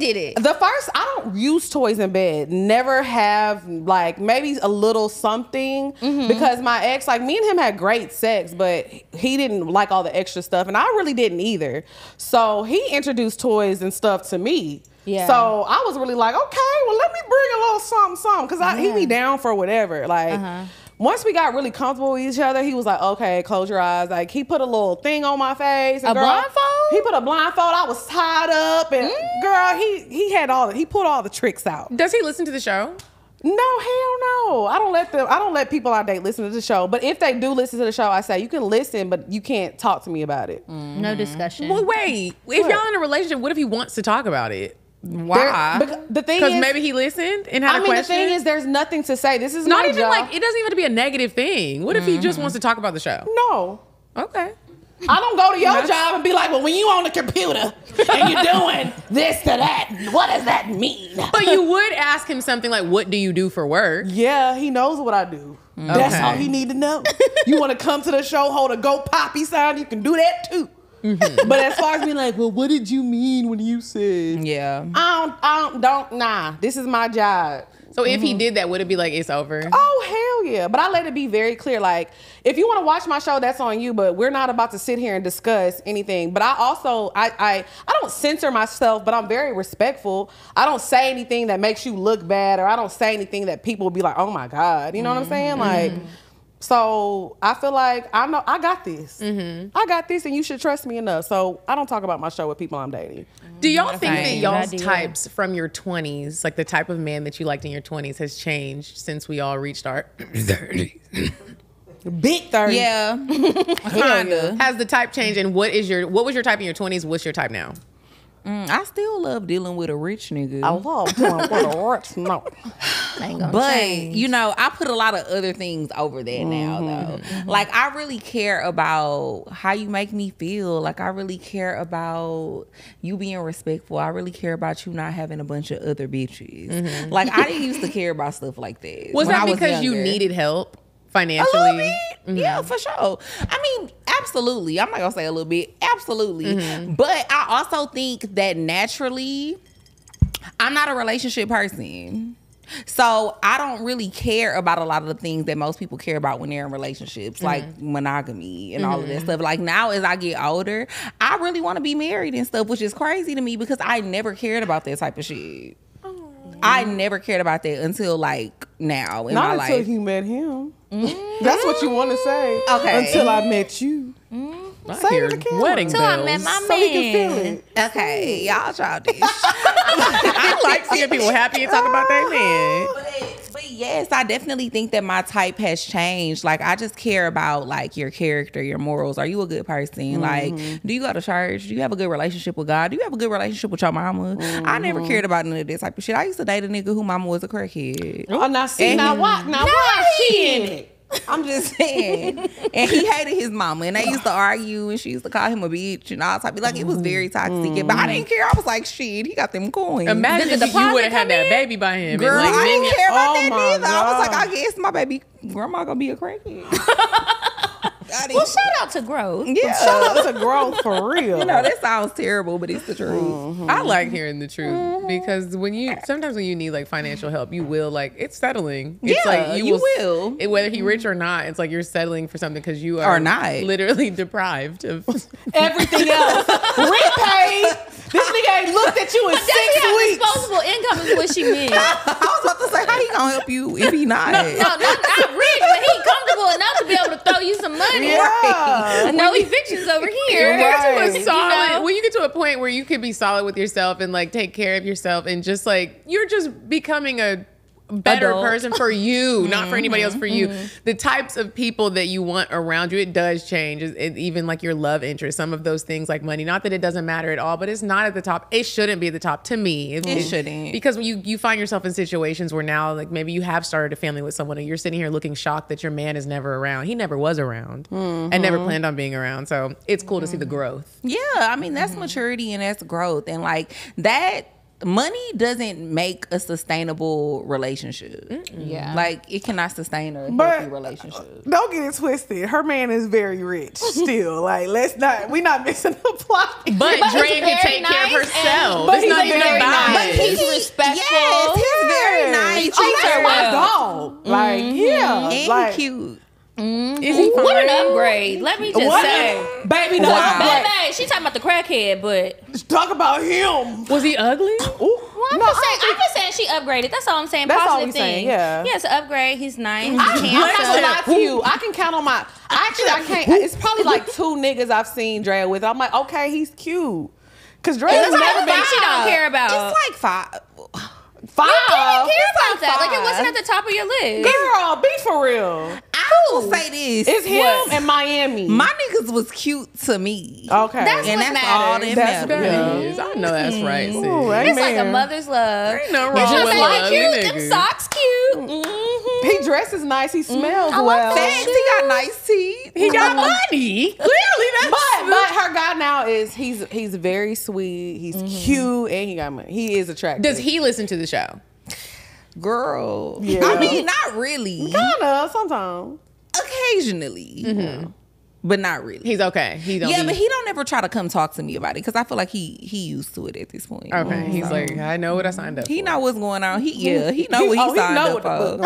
did it. The first, I don't use toys in bed. Never have, like, maybe a little something. Because my ex, like, me and him had great sex, but he didn't like all the extra stuff. And I really didn't either. So he introduced toys and stuff to me. Yeah. So I was really like, okay, well, let me bring a little something. Because he be down for whatever. Like... Once we got really comfortable with each other, he was like, okay, close your eyes. Like, he put a little thing on my face. And blindfold? He put a blindfold. I was tied up. And, girl, he had all he pulled all the tricks out. Does he listen to the show? No, hell no. I don't let people I date listen to the show. But if they do listen to the show, I say, you can listen, but you can't talk to me about it. No discussion. Well, wait. If y'all in a relationship, what if he wants to talk about it? Why? Because maybe he listened and had a question. The thing is, there's nothing to say. This is not even like it doesn't even have to be a negative thing. What if he just wants to talk about the show? No. Okay. I don't go to your job and be like, well, when you on the computer and you're doing this to that, what does that mean? But you would ask him something like, what do you do for work? Yeah, he knows what I do. Okay. That's all he need to know. You want to come to the show, hold a Go Poppy sign, you can do that too. Mm-hmm. But as far as being like, well, what did you mean when you said? Yeah. Nah, this is my job. So if he did that, would it be like, it's over? Oh, hell yeah. But I let it be very clear. Like, if you want to watch my show, that's on you. But we're not about to sit here and discuss anything. But I also, I don't censor myself, but I'm very respectful. I don't say anything that makes you look bad, or I don't say anything that people will be like, oh my God. You know what I'm saying? Like, so I feel like I know I got this. I got this, and you should trust me enough. So I don't talk about my show with people I'm dating. Do y'all think that y'all's types from your 20s, like the type of man that you liked in your 20s, has changed since we all reached our 30s? Big 30s. Yeah. Kinda. Has the type changed, and what was your type in your 20s? What's your type now? I still love dealing with a rich nigga. I love dealing with a rich nigga. But, you know, I put a lot of other things over that now, though. Like, I really care about how you make me feel. Like, I really care about you being respectful. I really care about you not having a bunch of other bitches. Like, I didn't used to care about stuff like that. Was that because you needed help? Financially, a little bit, yeah, for sure. I mean, absolutely. I'm not gonna say a little bit, absolutely. But I also think that naturally, I'm not a relationship person, so I don't really care about a lot of the things that most people care about when they're in relationships, like monogamy and all of that stuff. Like now, as I get older, I really want to be married and stuff, which is crazy to me because I never cared about that type of shit. I never cared about that until like now in my life. Not until you met him. That's what you want to say. Okay. Until I met you. Say it again. Wedding bells. Until I met my man. So he can feel it. Okay, y'all childish. I like seeing people happy and talk about their man. But yes, I definitely think that my type has changed. Like, I just care about like your character, your morals. Are you a good person? Like, do you go to church? Do you have a good relationship with God? Do you have a good relationship with your mama? I never cared about none of this type of shit. I used to date a nigga who mama was a crackhead. Oh, now see, now why she in it? I'm just saying. And he hated his mama, and they used to argue, and she used to call him a bitch and all type. Like, it was very toxic. But I didn't care. I was like, shit, he got them coins. Imagine if you would have had that baby by him. Girl, like, I didn't care about that either. God. I was like, I guess my baby grandma gonna be a crackhead. Well, shout out to growth. Yeah, shout out to growth for real. You know, that sounds terrible, but it's the truth. I like hearing the truth because sometimes when you need like financial help, you will like it's settling. It's like you will. Whether he rich or not, it's like you're settling for something because you are not literally deprived of everything else. Repaid. This nigga ain't looked at you in 6 weeks. Disposable income is what she meant. I was about to say, how he gonna help you if he not? No, not rich, but he comfortable enough to be able to throw you some money. Yeah. No evictions over here. When you get to a point where you can be solid with yourself and like take care of yourself and just like you're just becoming a better person for you, not for anybody else, for you. The types of people that you want around you, it does change. It, even like your love interest, some of those things like money, not that it doesn't matter at all, but it's not at the top. It shouldn't be at the top to me. It shouldn't. Because when you find yourself in situations where now like maybe you have started a family with someone and you're sitting here looking shocked that your man is never around. He never was around and never planned on being around. So it's cool to see the growth. Yeah, I mean, that's maturity and that's growth. And like that, money doesn't make a sustainable relationship. Yeah, like it cannot sustain a healthy relationship. Don't get it twisted. Her man is very rich still. Like, we're not missing the plot. But Drea can take care of herself. But he's respectful. Yes, he's very nice. Oh, that's my dog. Like, yeah, and like, cute. Is he what an upgrade? Let me just say, baby, no upgrade. Baby, she talking about the crackhead, but talk about him. Was he ugly? Ooh. Well, I'm just saying she upgraded. That's all I'm saying. That's positive all thing. Yeah, he has to upgrade. He's nice. I can count on my. Actually, I can't. It's probably like 2 niggas I've seen Drea with. I'm like, okay, he's cute. Because Drea's never been. She don't care about. It's like 5. 5. You didn't care about that. 5. Like, it wasn't at the top of your list. Girl, be for real. I will say this. It's him in Miami. My niggas was cute to me. Okay. That's all that matters. I know that's right, sis. Ooh, it's like a mother's love. There ain't no wrong with love. Cute. Them socks cute. He dresses nice. He smells well. He got nice teeth. He got money. Clearly, that's but her guy now is he's very sweet. He's cute and he got money. He is attractive. Does he listen to the show? Girl, yeah. I mean, not really. Kinda sometimes, occasionally, but not really. He's okay. He don't. Yeah, but he don't ever try to come talk to me about it because I feel like he used to it at this point. Okay, he's like, I know what I signed up. He know what's going on. He know what he signed up for.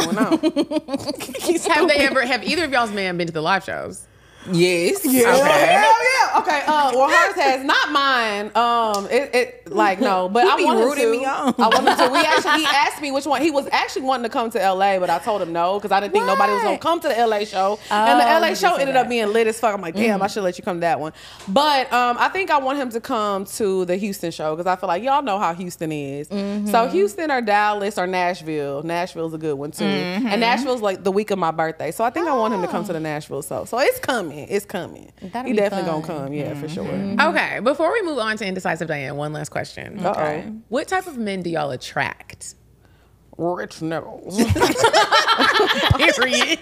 Have they ever? Have either of y'all's man been to the live shows? Yes. Yeah. Okay. Hell yeah. Okay. Well, hers has, not mine. No. But I wanted to. Me on. I wanted to. He asked me which one. He was actually wanting to come to LA, but I told him no because I didn't think nobody was gonna come to the LA show. And the LA show ended up being lit as fuck. I'm like, damn, I should let you come to that one. But I think I want him to come to the Houston show because I feel like y'all know how Houston is. So Houston or Dallas or Nashville. Nashville's a good one too. And Nashville's like the week of my birthday, so I think I want him to come to the Nashville show. So it's coming. It's coming. That'll be definitely fun. Gonna come, yeah, for sure. Okay, before we move on to Indecisive Diane, one last question. Okay. What type of men do y'all attract? Rich niggas. Period.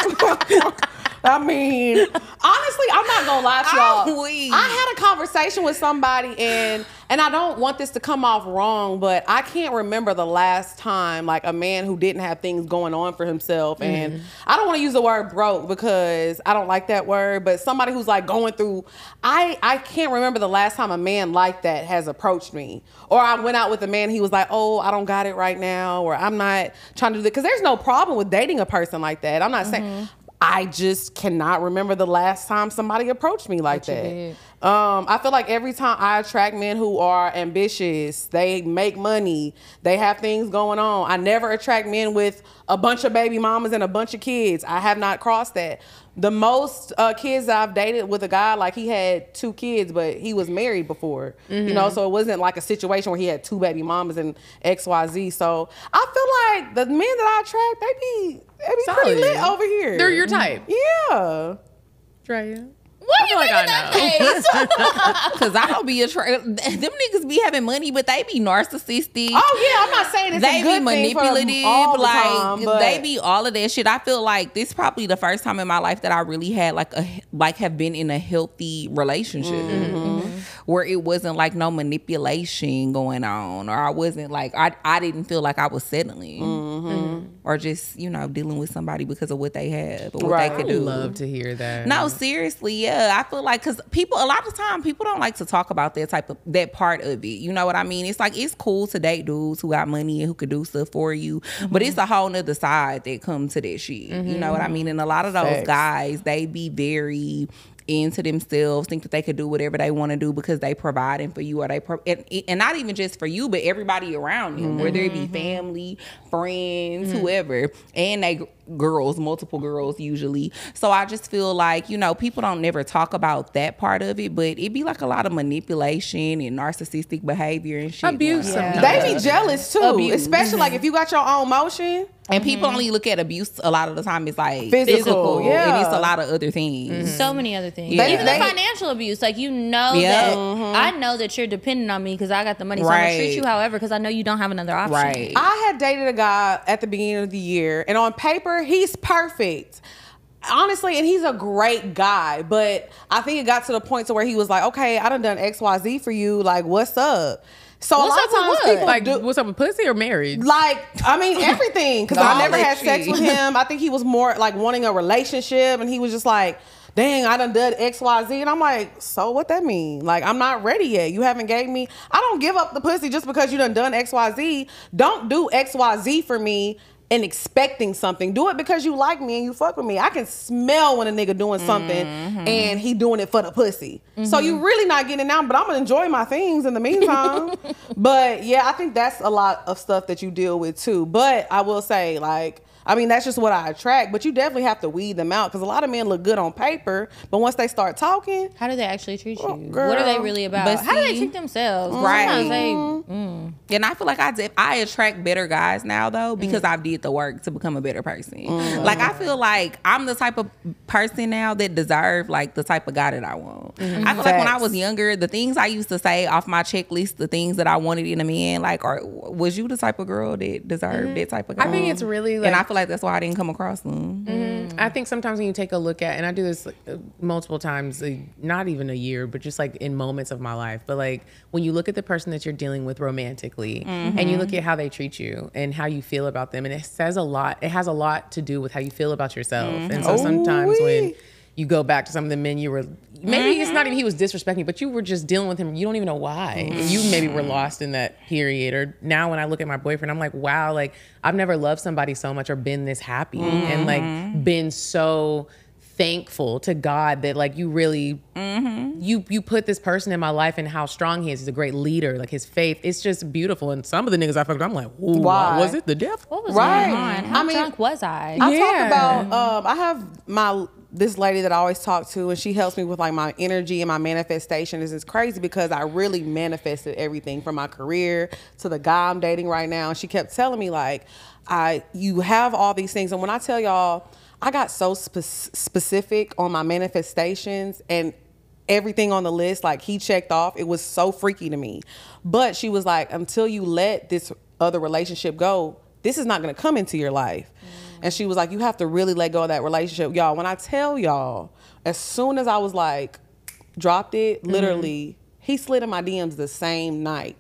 I mean, honestly, I'm not gonna lie to y'all. I had a conversation with somebody, and I don't want this to come off wrong, but I can't remember the last time like a man who didn't have things going on for himself. And I don't want to use the word broke because I don't like that word, but somebody who's like going through, I can't remember the last time a man like that has approached me, or I went out with a man, he was like, oh, I don't got it right now, or I'm not trying to do that. Because there's no problem with dating a person like that. I'm not saying. I just cannot remember the last time somebody approached me like that. I feel like every time I attract men who are ambitious, they make money, they have things going on. I never attract men with a bunch of baby mamas and a bunch of kids. I have not crossed that. The most kids I've dated with a guy, like he had 2 kids, but he was married before, you know, so it wasn't like a situation where he had 2 baby mamas and XYZ. So I feel like the men that I attract, they be pretty lit over here. They're your type. Yeah. Drea. What do you mean in that case? Because I don't be attracted. Them niggas be having money, but they be narcissistic. Oh, yeah. I'm not saying it's a good thing for them. They be manipulative. Like, they be all of that shit. I feel like this is probably the first time in my life that I really had, like, have been in a healthy relationship. Where it wasn't like no manipulation going on, or I wasn't like, I didn't feel like I was settling or just, you know, dealing with somebody because of what they have or what they could do. I love to hear that. No, seriously. Yeah. I feel like, cause people, a lot of time people don't like to talk about that part of it. You know what I mean? It's like, it's cool to date dudes who got money and who could do stuff for you, but it's a whole nother side that comes to that shit. You know what I mean? And a lot of those guys, they be very into themselves, think that they could do whatever they want to do because they providing for you, or they and not even just for you, but everybody around you, whether it be family, friends, whoever, and they girls, multiple girls usually. So I just feel like, you know, people don't never talk about that part of it, but it be like a lot of manipulation and narcissistic behavior and shit. Abuse. Yeah. They be jealous too, especially like if you got your own motion. And people only look at abuse a lot of the time. It's like physical and it's a lot of other things. So many other things. Yeah. Even the financial abuse. Like, you know that I know that you're dependent on me because I got the money. So I'm going to treat you however because I know you don't have another option. I had dated a guy at the beginning of the year, and on paper, he's perfect. Honestly, and he's a great guy, but I think it got to the point to where he was like, okay, I done XYZ for you. Like, what's up? So what's a lot of times people like, what's up with pussy or marriage? Like, I mean, everything. Because I never had sex with him. I think he was more like wanting a relationship, and he was just like, dang, I done did XYZ. And I'm like, so what that mean? Like, I'm not ready yet. You haven't gave me. I don't give up the pussy just because you done XYZ. Don't do XYZ for me and expecting something. Do it because you like me and you fuck with me. I can smell when a nigga doing something and he doing it for the pussy. So you really not getting it now, but I'm gonna enjoy my things in the meantime. But yeah, I think that's a lot of stuff that you deal with too. But I will say, like, I mean, that's just what I attract, but you definitely have to weed them out because a lot of men look good on paper, but once they start talking, how do they actually treat you? Oh, girl. What are they really about? But how do they treat themselves? Right. They, and I feel like I attract better guys now though because I've did the work to become a better person. Like, I feel like I'm the type of person now that deserve like the type of guy that I want. I feel like when I was younger, the things I used to say off my checklist, the things that I wanted in a man, like, was you the type of girl that deserved that type of guy? I think it's really like, and I feel like that's why I didn't come across them. Mm-hmm. I think sometimes when you take a look at, and I do this multiple times, not even a year, but just like in moments of my life, but like when you look at the person that you're dealing with romantically, mm-hmm. and you look at how they treat you and how you feel about them, and it says a lot. It has a lot to do with how you feel about yourself. Mm-hmm. And so sometimes when you go back to some of the men you were, maybe it's not even he was disrespecting, but you were just dealing with him. You don't even know why. Mm-hmm. You maybe were lost in that period. Or now when I look at my boyfriend, I'm like, wow, like I've never loved somebody so much or been this happy, mm-hmm. and like been so thankful to God that like you really, mm-hmm. you put this person in my life and how strong he is. He's a great leader. Like his faith, it's just beautiful. And some of the niggas I fucked, I'm like, why was it the devil? What was going on? How drunk was I? I talk about, I have this lady that I always talk to, and she helps me with like my energy and my manifestation. This is crazy because I really manifested everything from my career to the guy I'm dating right now. And she kept telling me like, you have all these things. And when I tell y'all, I got so specific on my manifestations and everything on the list, like he checked off. It was so freaky to me. But she was like, until you let this other relationship go, this is not gonna come into your life. And she was like, you have to really let go of that relationship. Y'all, when I tell y'all, as soon as I was like, dropped it, literally, he slid in my DMs the same night.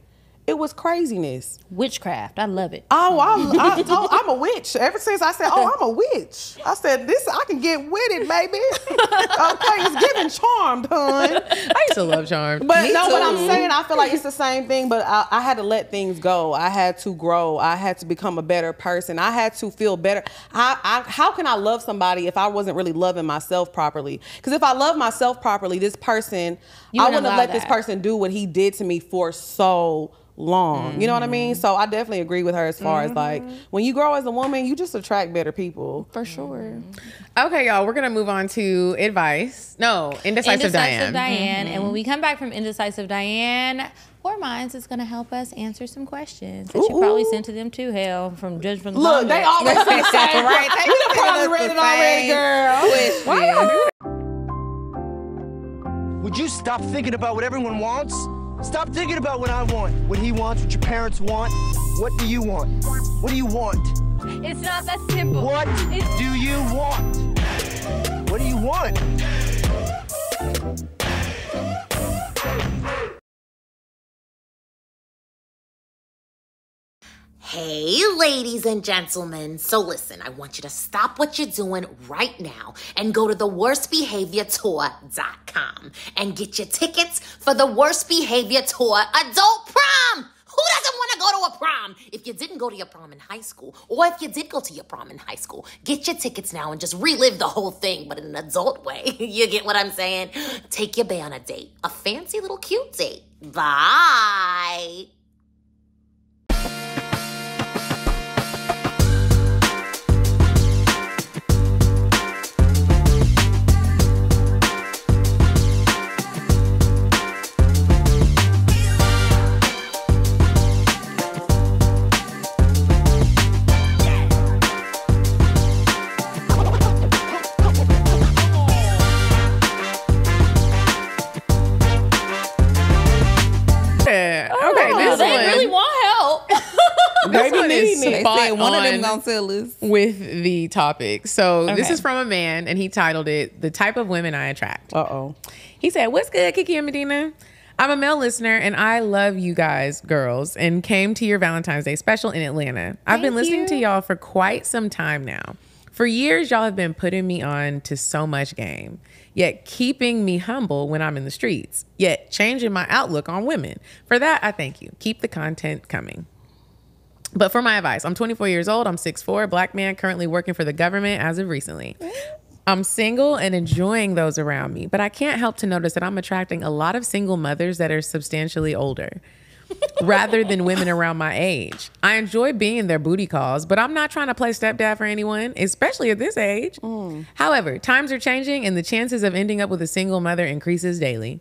It was craziness. Witchcraft, I love it. Oh, I'm a witch. Ever since I said, oh, I'm a witch. I said, this, I can get with it, baby. Okay, it's giving Charmed, hun. I used to love Charmed. But what I'm saying, I feel like it's the same thing, but I had to let things go. I had to grow. I had to become a better person. I had to feel better. How can I love somebody if I wasn't really loving myself properly? Because if I love myself properly, this person, I wouldn't have let this person do what he did to me for so long. You know what I mean? So I definitely agree with her as far as like when you grow as a woman, you just attract better people. For sure. Okay, y'all, we're gonna move on to advice. No, Indecisive Diane. And when we come back from Indecisive Diane, Pour Minds is gonna help us answer some questions that you probably sent to them too, hell, from Judge from the Look, London. They always say that, right? They probably read it already, girl. Why y'all do that? Would you stop thinking about what everyone wants? Stop thinking about what I want, what he wants, what your parents want. What do you want? What do you want? It's not that simple. What do you want? What do you want? Hey, ladies and gentlemen. So listen, I want you to stop what you're doing right now and go to theworstbehaviortour.com and get your tickets for the Worst Behavior Tour Adult Prom. Who doesn't want to go to a prom? If you didn't go to your prom in high school, or if you did go to your prom in high school, get your tickets now and just relive the whole thing, but in an adult way. You get what I'm saying? Take your bae on a date, a fancy little cute date. Bye. One of them gonna tell us with the topic. So this is from a man, and he titled it "The Type of Women I Attract." He said, "What's good, Kiki and Medina? I'm a male listener, and I love you guys, girls, and came to your Valentine's Day special in Atlanta. I've been listening to y'all for quite some time now. For years, y'all have been putting me on to so much game, yet keeping me humble when I'm in the streets, yet changing my outlook on women. For that, I thank you. Keep the content coming. But for my advice, I'm 24 years old. I'm 6'4", black man, currently working for the government as of recently. I'm single and enjoying those around me, but I can't help to notice that I'm attracting a lot of single mothers that are substantially older rather than women around my age. I enjoy being in their booty calls, but I'm not trying to play stepdad for anyone, especially at this age. However, times are changing and the chances of ending up with a single mother increases daily."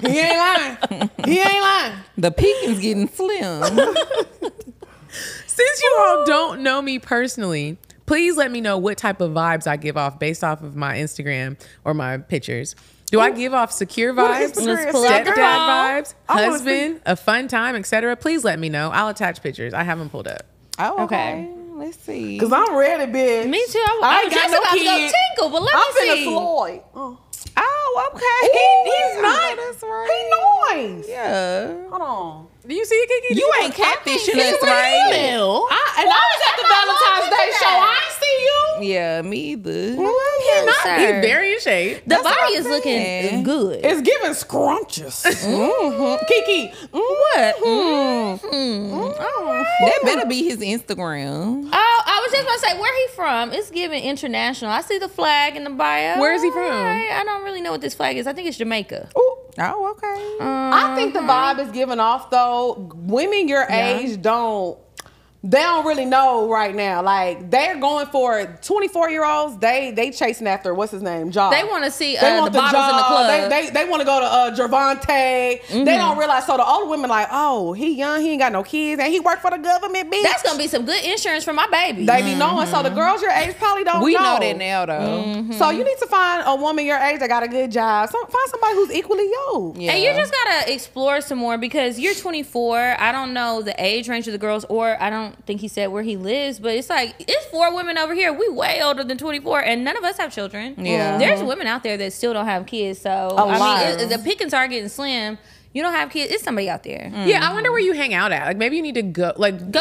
He ain't lying. He ain't lying. The peak is getting slim. "Since you all don't know me personally, please let me know what type of vibes I give off based off of my Instagram or my pictures. Do I give off secure vibes, stepdad vibes, husband, a fun time, etc.? Please let me know. I'll attach pictures. I haven't pulled up." Okay. Let's see. Because I'm ready, bitch. Me too. I ain't got no about kid. To go tinkle, but let me see. I'm finna Floyd. Oh, okay. Ooh, he's not. That's right. He noise. Yeah. Hold on. Do you see it, Kiki? You ain't catfishing us, right? And I was at the Valentine's Day show. I ain't see you. Yeah, me either. He's very in shape. The body is looking good. It's giving scrunches. Mm-hmm. Kiki, what? Mm-hmm. Mm-hmm. Oh, that better be his Instagram. Oh, I was just about to say, where he from? It's giving international. I see the flag in the bio. Where is he from? I don't really know what this flag is. I think it's Jamaica. Ooh. Oh, okay. I think the vibe is giving off, though. Women your age don't really know right now. Like, they're going for 24-year-olds. They chasing after, what's his name, Jaw. They want to see the bottles in the club. They want to go to Gervonta. Mm-hmm. They don't realize. So the older women like, oh, he young, he ain't got no kids, and he worked for the government, bitch. That's going to be some good insurance for my baby. They be knowing. So the girls your age probably don't know. We know that now, though. Mm-hmm. So you need to find a woman your age that got a good job. So find somebody who's equally young. Yeah. And you just got to explore some more because you're 24. I don't know the age range of the girls, or I don't think he said where he lives, but it's like it's 4 women over here. We way older than 24 and none of us have children. Yeah, there's women out there that still don't have kids, so I mean the pickings are getting slim. You don't have kids, it's somebody out there. Yeah, I wonder where you hang out at. Like, maybe you need to go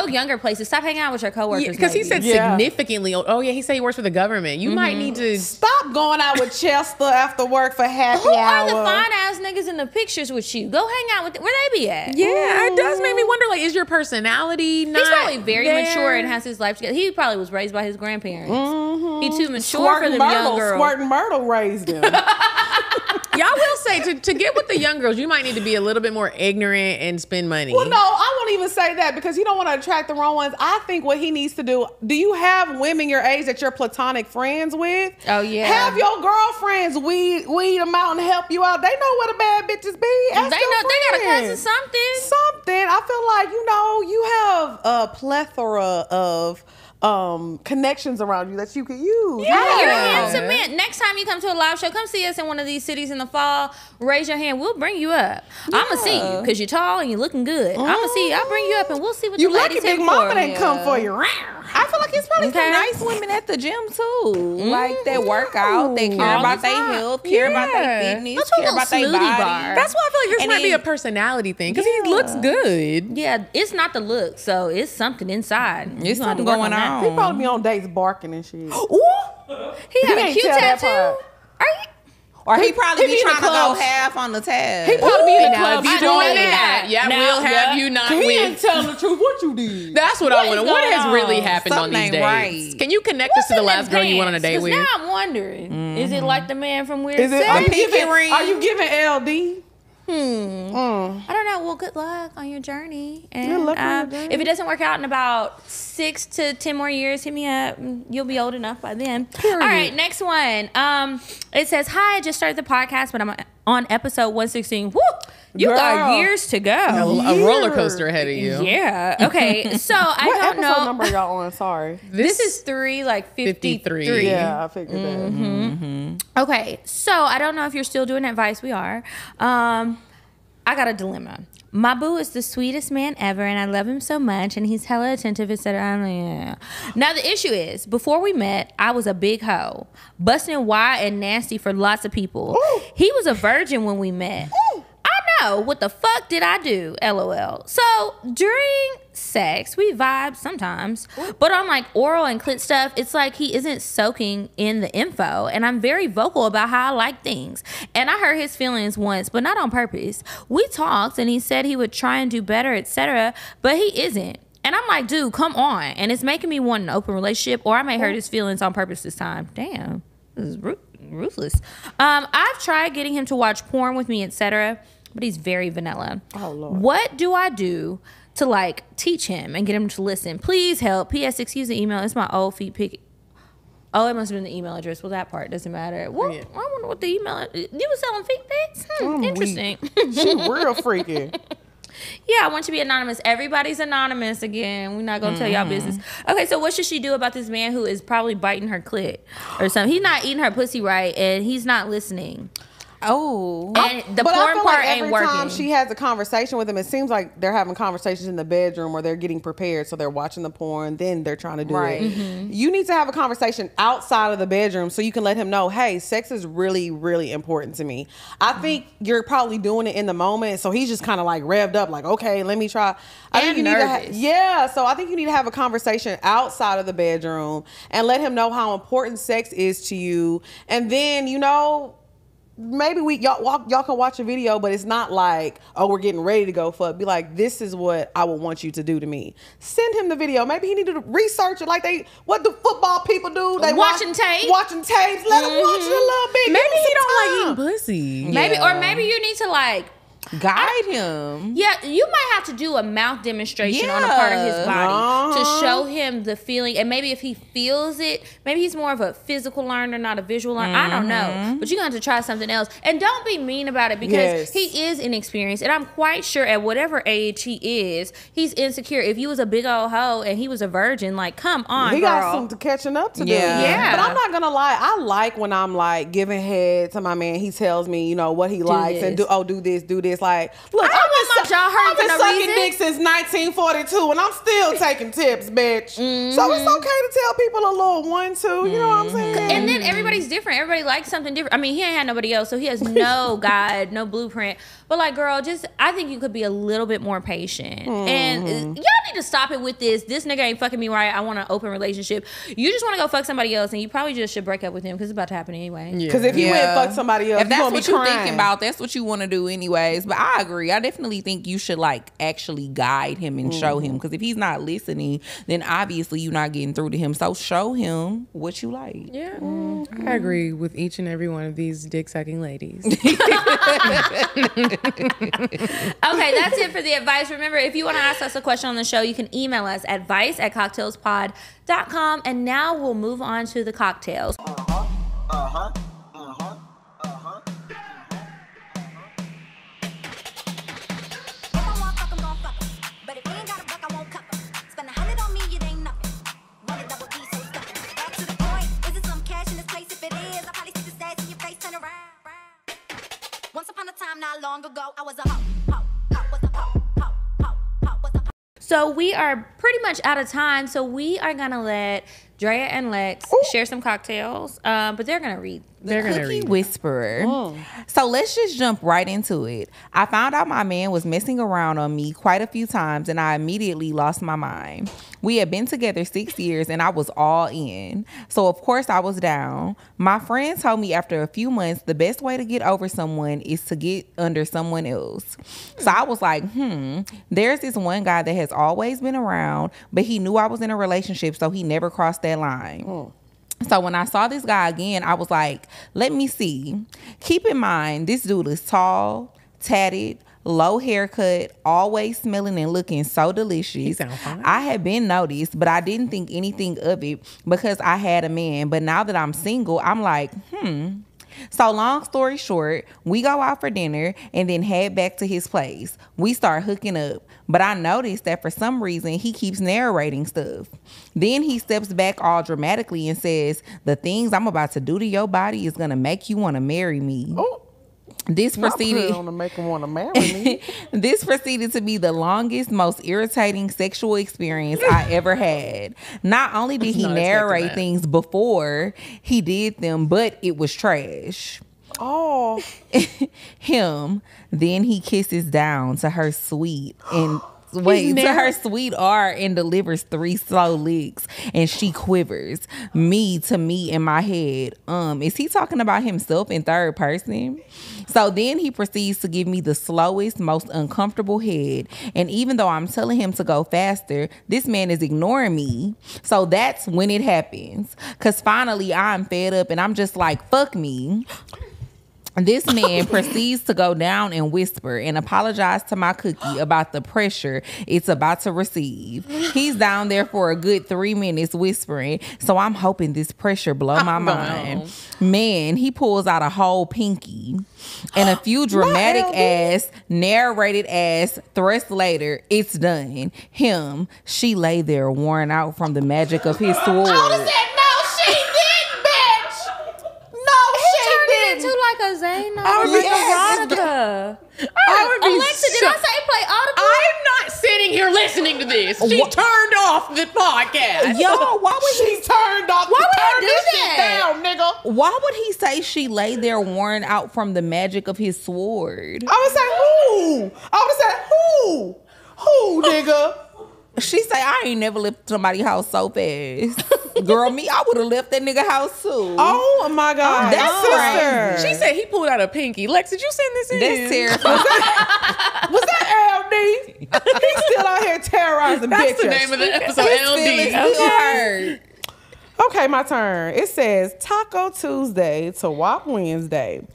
younger places. Stop hanging out with your coworkers. Because he said significantly old. Oh yeah, he said he works for the government. You might need to stop going out with Chester after work for happy hour. Who are the fine ass niggas in the pictures with you? Go hang out with them. Where they be at? Yeah, it does make me wonder. Like, is your personality not? He's probably very mature and has his life together. He probably was raised by his grandparents. He too mature for them young girls. Squirt and Myrtle raised him. Y'all will say to get with the young girls, you might need to be a little bit more ignorant and spend money. Well, no, I won't even say that because you don't want to attract the wrong ones. I think what he needs to do you have women your age that you're platonic friends with? Oh, yeah. Have your girlfriends weed them out and help you out. They know where the bad bitches be. Ask they know friend. They got a cousin something. I feel like, you have a plethora of connections around you that you could use. Yeah, you're a handsome man. Next time you come to a live show, come see us in one of these cities in the fall. Raise your hand. We'll bring you up. Yeah. I'm going to see you because you're tall and you're looking good. I'm going to see you. I'll bring you up and we'll see what the ladies have for you. You lucky big mama didn't come for you. I feel like it's probably some nice women at the gym too. Like, they work out. They care about their health, care about their fitness, care about their body. That's why I feel like this might be a personality thing because he looks good. Yeah, it's not the look. So it's something inside. It's something going on. He probably be on dates barking and shit. Ooh, he had a cute tattoo. Or he probably be trying to go half on the tab. He probably be in the club. If you doing that, we'll have you not win. He ain't telling the truth what you did. That's what I wonder. What has really happened on these dates? Right. Can you connect us to the last girl you went on a date with? Now I'm wondering, is it like the man from Weird Sex? Are you giving LD? I don't know. Well, good luck on your journey. And if it doesn't work out in about 6 to 10 more years, hit me up. You'll be old enough by then. Period. All right, next one. It says, "Hi, I just started the podcast, but I'm on episode 116. Woo! You got years to go. A roller coaster ahead of you. Yeah. Okay. So what number y'all on? Sorry. This is 3 like 53. Yeah, I figured that. Okay. So I don't know if you're still doing advice. We are. I got a dilemma. My boo is the sweetest man ever, and I love him so much, and he's hella attentive, etc. Now, the issue is, before we met, I was a big hoe, busting wide and nasty for lots of people. Ooh. He was a virgin when we met. Ooh. I know. What the fuck did I do? LOL. So, during sex, we vibe sometimes, but on like oral and clit stuff, it's like he isn't soaking in the info, and I'm very vocal about how I like things, and I hurt his feelings once, but not on purpose. We talked and he said he would try and do better, etc., but he isn't. And I'm like, dude, come on. And it's making me want an open relationship, or I may hurt his feelings on purpose this time. Damn, this is ruthless. I've tried getting him to watch porn with me, etc., but he's very vanilla. Oh, Lord. What do I do to like teach him and get him to listen? Please help. P.S. Excuse the email. It's my old feet pic. Oh, it must have been the email address. Well, that part doesn't matter. Well, yeah. I wonder what the email. You were selling feet pics? Interesting. She real freaky. Yeah, I want you to be anonymous. Everybody's anonymous again. We're not gonna tell y'all business. Okay, so what should she do about this man who is probably biting her clit or something? He's not eating her pussy right, and he's not listening. Oh, and the porn part ain't working. Every time she has a conversation with him, it seems like they're having conversations in the bedroom where they're getting prepared. So they're watching the porn, then they're trying to do it. Mm-hmm. You need to have a conversation outside of the bedroom so you can let him know, hey, sex is really, really important to me. I think you're probably doing it in the moment, so he's just kind of like revved up, like, okay, let me try. So I think you need to have a conversation outside of the bedroom and let him know how important sex is to you, and then maybe y'all can watch a video, but it's not like, oh, we're getting ready to go fuck. Be like, this is what I would want you to do to me. Send him the video. Maybe he needed to research it, like what the football people do. They watching tapes. Let him watch it a little bit. Maybe he don't like eating pussy. Maybe or maybe you need to like guide him. Yeah, you might have to do a mouth demonstration on a part of his body to show him the feeling. And maybe if he feels it, maybe he's more of a physical learner, not a visual learner. I don't know. But you're going to have to try something else. And don't be mean about it, because he is inexperienced. And I'm quite sure at whatever age he is, he's insecure. If you was a big old hoe and he was a virgin, like, come on, girl. He got something catching up to do. Yeah. But I'm not going to lie. I like when I'm like giving head to my man. He tells me, what he likes and do this. It's like, look, I've been sucking dick since 1942 and I'm still taking tips, bitch. Mm-hmm. So it's okay to tell people a little one-two, you know what I'm saying? And then everybody's different. Everybody likes something different. I mean, he ain't had nobody else, so he has no guide, no blueprint. But like, girl, I think you could be a little bit more patient. Mm-hmm. And y'all need to stop it with this. This nigga ain't fucking me right. I want an open relationship. You just want to go fuck somebody else, and you probably just should break up with him because it's about to happen anyway. Because if you went fuck somebody else, if that's what you're thinking about, that's what you want to do anyways. But I agree. I definitely think you should like actually guide him and show him, because if he's not listening, then obviously you're not getting through to him. So show him what you like. Yeah, I agree with each and every one of these dick sucking ladies. Okay, that's it for the advice. Remember, if you want to ask us a question on the show, you can email us at advice@cocktailspod.com. And now we'll move on to the cocktails. Uh-huh, uh-huh, uh-huh, uh-huh. So we are pretty much out of time, so we are gonna let Drea and Lex share some cocktails, but they're gonna read. They're gonna read. Cookie Whisperer. Oh. So let's just jump right into it. I found out my man was messing around on me quite a few times, and I immediately lost my mind. We had been together 6 years, and I was all in. So of course I was down. My friend told me after a few months, the best way to get over someone is to get under someone else. So I was like, there's this one guy that has always been around, but he knew I was in a relationship, so he never crossed that line. So when I saw this guy again, I was like, let me see. Keep in mind, this dude is tall, tatted, low haircut, always smelling and looking so delicious. I had been noticed, but I didn't think anything of it because I had a man. But now that I'm single, I'm like, So long story short, we go out for dinner and then head back to his place. We start hooking up, but I noticed that for some reason he keeps narrating stuff. Then he steps back all dramatically and says, the things I'm about to do to your body is going to make you want to marry me. Oh. This proceeded to be the longest, most irritating sexual experience I ever had. Not only did he narrate things before he did them, but it was trash. Oh. Then he kisses down to her sweet and to her sweet R and delivers 3 slow licks, and she quivers. Me in my head. Is he talking about himself in third person? So then he proceeds to give me the slowest, most uncomfortable head, and even though I'm telling him to go faster, this man is ignoring me. So that's when it happens, because finally I'm fed up and I'm just like, fuck me. This man proceeds to go down and whisper and apologize to my cookie about the pressure it's about to receive. He's down there for a good 3 minutes whispering, so I'm hoping this pressure blow my mind. Man, he pulls out a whole pinky, and a few dramatic ass, narrated ass thrusts later, it's done. She lay there worn out from the magic of his sword. Zayna. I would be Alexa, did I say play Audible? I'm not sitting here listening to this. She turned off the podcast. Yo, why would she turned off? Why would I do that? Down, nigga. Why would he say she lay there worn out from the magic of his sword? I would say who? Who, nigga? She say, I ain't never left somebody's house so fast. Girl, me, I would have left that nigga house too. Oh my God. That's sister. She said he pulled out a pinky. Lex, did you send this in? That's terrifying. Was that LD? He's still out here terrorizing bitches. That's the name of the episode, LD. Okay, my turn. It says, Taco Tuesday to Walk Wednesday.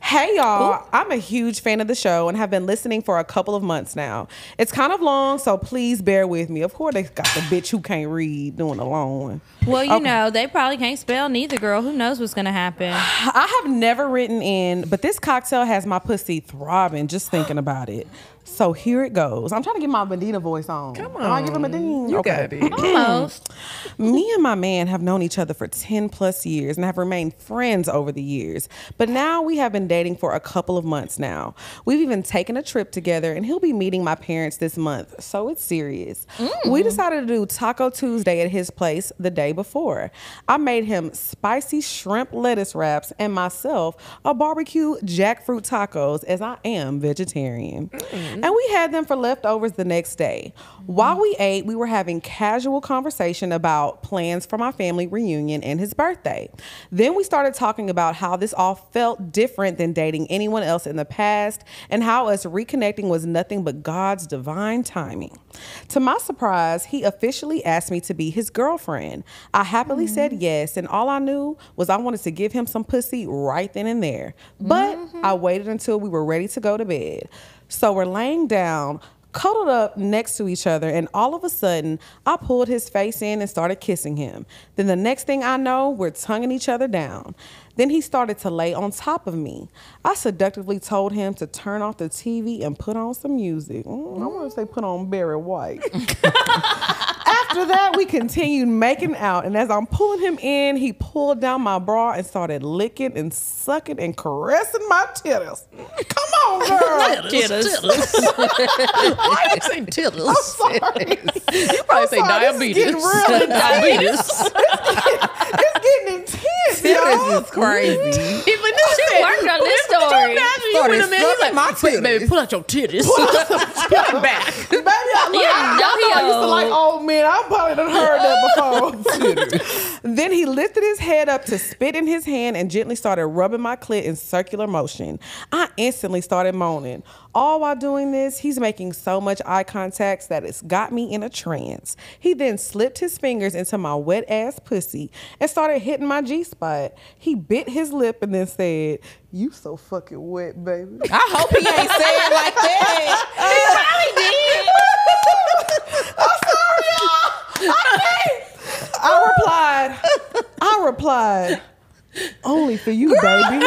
Hey y'all, I'm a huge fan of the show and have been listening for a couple of months now. It's kind of long, so please bear with me. Of course they got the bitch who can't read doing a long one. Well, you know, they probably can't spell neither, girl. Who knows what's going to happen? I have never written in, but this cocktail has my pussy throbbing just thinking about it. So here it goes. I'm trying to get my Medina voice on. Come on. I give him a ding. You got it. Almost. Me and my man have known each other for 10 plus years and have remained friends over the years. But now we have been dating for a couple of months now. We've even taken a trip together and he'll be meeting my parents this month. So it's serious. We decided to do Taco Tuesday at his place the day before. I made him spicy shrimp lettuce wraps and myself a barbecue jackfruit tacos as I am vegetarian. And we had them for leftovers the next day. While we ate, we were having casual conversation about plans for my family reunion and his birthday. Then we started talking about how this all felt different than dating anyone else in the past and how us reconnecting was nothing but God's divine timing. To my surprise, he officially asked me to be his girlfriend. I happily said yes, and all I knew was I wanted to give him some pussy right then and there. But I waited until we were ready to go to bed. So we're laying down, cuddled up next to each other, and all of a sudden, I pulled his face in and started kissing him. Then the next thing I know, we're tonguing each other down. Then he started to lay on top of me. I seductively told him to turn off the TV and put on some music. I want to say put on Barry White. After that, we continued making out, and as I'm pulling him in, he pulled down my bra and started licking and sucking and caressing my titties. Come on, girl. I didn't say titties. I'm sorry. You probably say diabetes. This is getting real diabetes. It's getting intense, y'all. It's crazy. Even she worked on this story. You baby, pull out your titties. Pull it back. Baby, I used to like old men. I probably done heard that before. Then he lifted his head up to spit in his hand and gently started rubbing my clit in circular motion. I instantly started moaning. All while doing this, he's making so much eye contact that it's got me in a trance. He then slipped his fingers into my wet ass pussy and started hitting my G-spot. He bit his lip and then said, "You so fucking wet, baby." I hope he ain't saying like that. He probably did. I'm sorry, y'all. I replied, "Only for you, baby."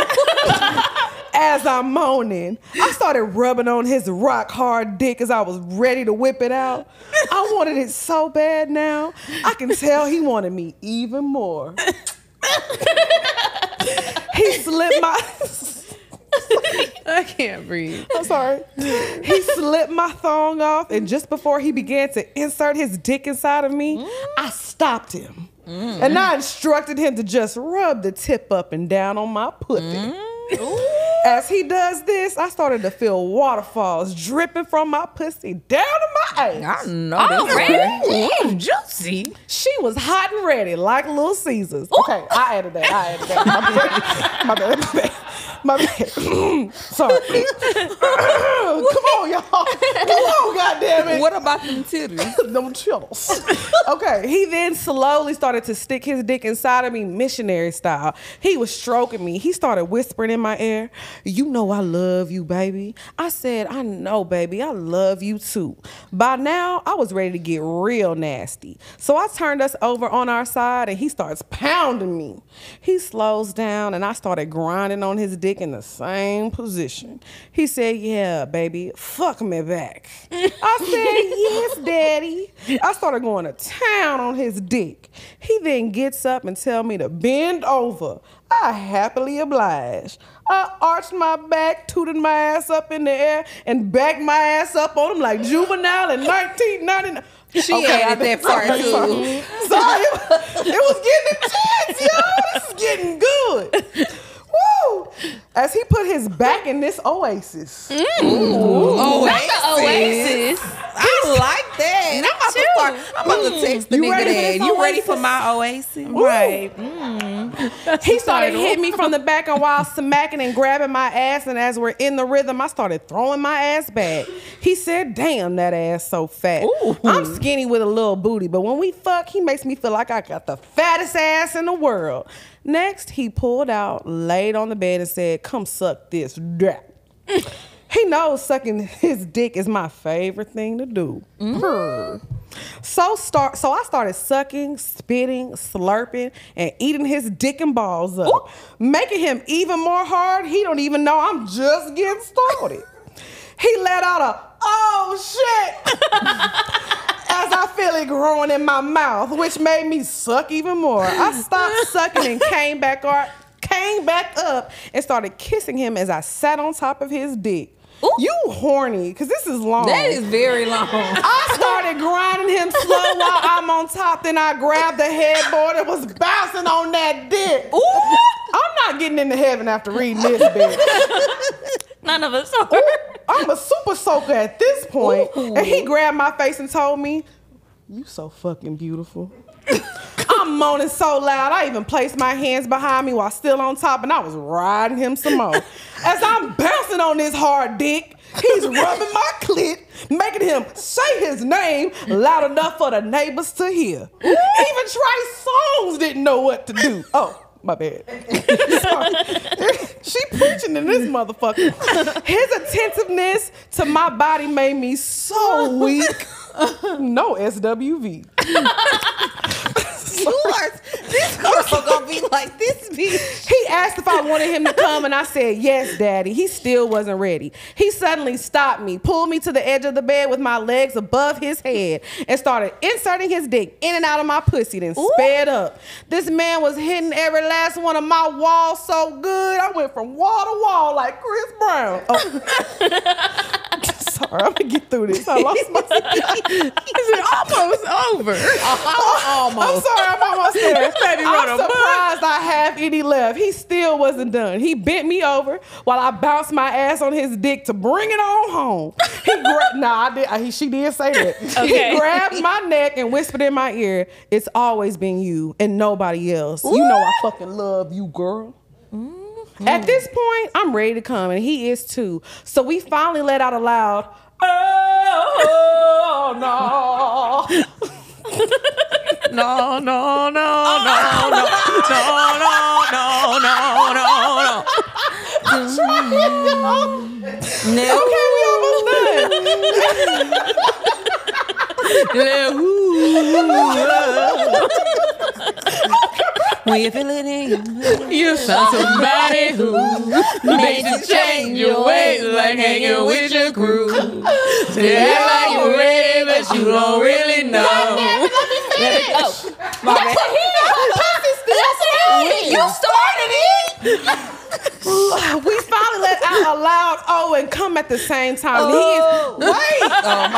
As I'm moaning, I started rubbing on his rock hard dick as I was ready to whip it out. I wanted it so bad now. I can tell he wanted me even more. He slipped my... I can't breathe. I'm sorry. He slipped my thong off, and just before he began to insert his dick inside of me, I stopped him. And I instructed him to just rub the tip up and down on my pussy. As he does this, I started to feel waterfalls dripping from my pussy down to my ass. I know. Already? Juicy. She was hot and ready like Little Caesars. Ooh. Okay, I added that. My bad. Sorry. Come on, y'all. Come on, goddammit. What about them titties? Them chills. Okay, he then slowly started to stick his dick inside of me missionary style. He was stroking me. He started whispering in my ear, "You know I love you, baby." I said, "I know, baby. I love you too." By now, I was ready to get real nasty. So I turned us over on our side and he starts pounding me. He slows down and I started grinding on his dick dick in the same position. He said, yeah, baby, fuck me back. I said, yes, daddy. I started going to town on his dick. He then gets up and tell me to bend over. I happily obliged. I arched my back, tooted my ass up in the air, and backed my ass up on him like Juvenile in 1999. She had that part too. Sorry, it was getting a chance, y'all. This is getting good. Woo! As he put his back in this oasis. Mm. Ooh. Oasis. Not the oasis. I like that. I'm about to text the nigga that. You ready for my oasis? Ooh. Right. Mm. He started hitting me from the back, and while smacking and grabbing my ass, and as we're in the rhythm, I started throwing my ass back. He said, damn, that ass so fat. Ooh. I'm skinny with a little booty, but when we fuck, he makes me feel like I got the fattest ass in the world. Next, he pulled out, laid on the bed, and said, come suck this dick. He knows sucking his dick is my favorite thing to do. Mm. So I started sucking, spitting, slurping, and eating his dick and balls up. Ooh. Making him even more hard. He don't even know I'm just getting started. He let out a, oh, shit, as I feel it growing in my mouth, which made me suck even more. I stopped sucking and came back up and started kissing him as I sat on top of his dick. Ooh. You horny, because this is long. That is very long. I started grinding him slow while I'm on top, then I grabbed the headboard and was bouncing on that dick. Ooh. I'm not getting into heaven after reading this bitch. None of us are. I'm a super soaker at this point. Ooh. And he grabbed my face and told me, you so fucking beautiful. I'm moaning so loud, I even placed my hands behind me while still on top, and I was riding him some more. As I'm bouncing on this hard dick, he's rubbing my clit, making him say his name loud enough for the neighbors to hear. Even Trey Songz didn't know what to do. Oh. My bad. She preaching in this motherfucker. His attentiveness to my body made me so weak. No SWV. This girl gonna be like this bitch. He asked if I wanted him to come, and I said yes, daddy. He still wasn't ready. He suddenly stopped me, pulled me to the edge of the bed with my legs above his head, and started inserting his dick in and out of my pussy, then sped up. This man was hitting every last one of my walls so good, I went from wall to wall like Chris Brown. Oh. Sorry, I'm gonna get through this. I lost my. It's almost over. Almost. I'm sorry, I'm almost there. I'm surprised I have any left. He still wasn't done. He bent me over while I bounced my ass on his dick to bring it on home. She did say that. Okay. He grabbed my neck and whispered in my ear, "It's always been you and nobody else. What? You know I fucking love you, girl." At this point, I'm ready to come, and he is too. So we finally let out a loud, oh, no. No, no, no, no, no, no, no, no, no. I'm trying, y'all. No. Okay, we almost done. When you feel it in you found somebody who made you change your ways, like hanging with your crew. They act like you're ready, but you don't really know. That's what he You started it. We finally let out a loud oh and come at the same time. Oh. He is wait. Oh,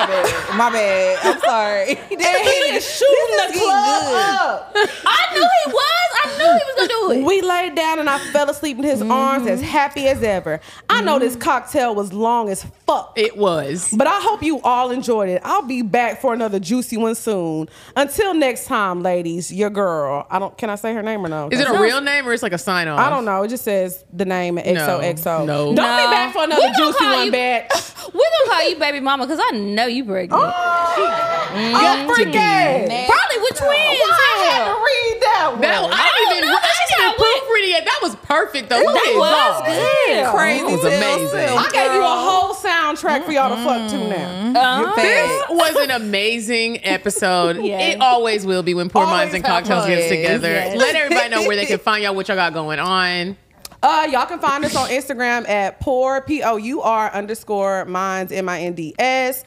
my bad. I'm sorry. Then he is shooting the club up. I knew he was gonna do it. We laid down and I fell asleep in his arms, as happy as ever. I know this cocktail was long as fuck. It was. But I hope you all enjoyed it. I'll be back for another juicy one soon. Until next time, ladies, your girl. Can I say her name or no? Is it a real name or it's like a sign off? I don't know. It just says the name XOXO. No. Don't be back for another juicy one, bitch. We're gonna call you baby mama because I know you pregnant. Oh, you're freaking. Probably with twins. I had to read that one. I didn't even proofread it. That was perfect though. That was good. Crazy. It was amazing. I gave you a whole soundtrack for y'all to fuck to now. This was an amazing episode. It always will be when Pour Minds and Cocktails gets together. Let everybody know where they can find y'all, what y'all got going on. Y'all can find us on Instagram at Pour, Pour_Minds, MINDS.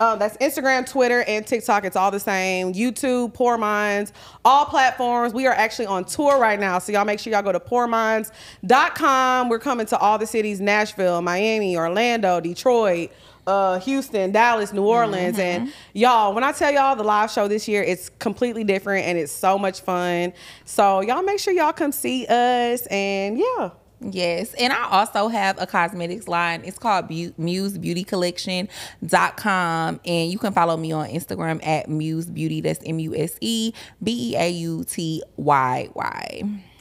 On that's Instagram, Twitter, and TikTok. It's all the same. YouTube, Pour Minds, all platforms. We are actually on tour right now, so y'all make sure y'all go to PoorMinds.com. We're coming to all the cities: Nashville, Miami, Orlando, Detroit, Houston, Dallas, New Orleans. And y'all, when I tell y'all the live show this year, it's completely different and it's so much fun. So y'all make sure y'all come see us. And yeah. Yes, and I also have a cosmetics line. It's called be Muse Beauty Collection.com, and you can follow me on Instagram at Muse Beauty. That's MUSEBEAUTYY.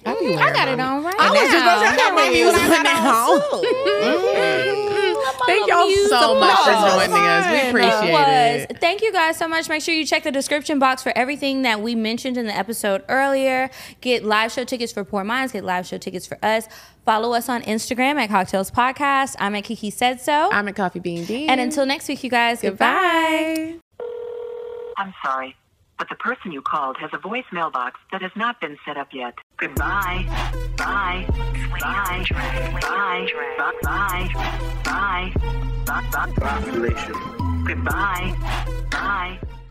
I got it on right. I got my Muse on at home. Thank y'all so much for joining us. We appreciate it. Thank you guys so much. Make sure you check the description box for everything that we mentioned in the episode earlier. Get live show tickets for Pour Minds. Get live show tickets for us. Follow us on Instagram at Cocktails Podcast. I'm at Kiki Said So. I'm at Coffee Bean Dean. And until next week, you guys, goodbye. I'm sorry, but the person you called has a voicemail box that has not been set up yet. Goodbye. Bye. Bye. Bye. Bye. Bye. Bye. Bye. Bye. Goodbye. Bye.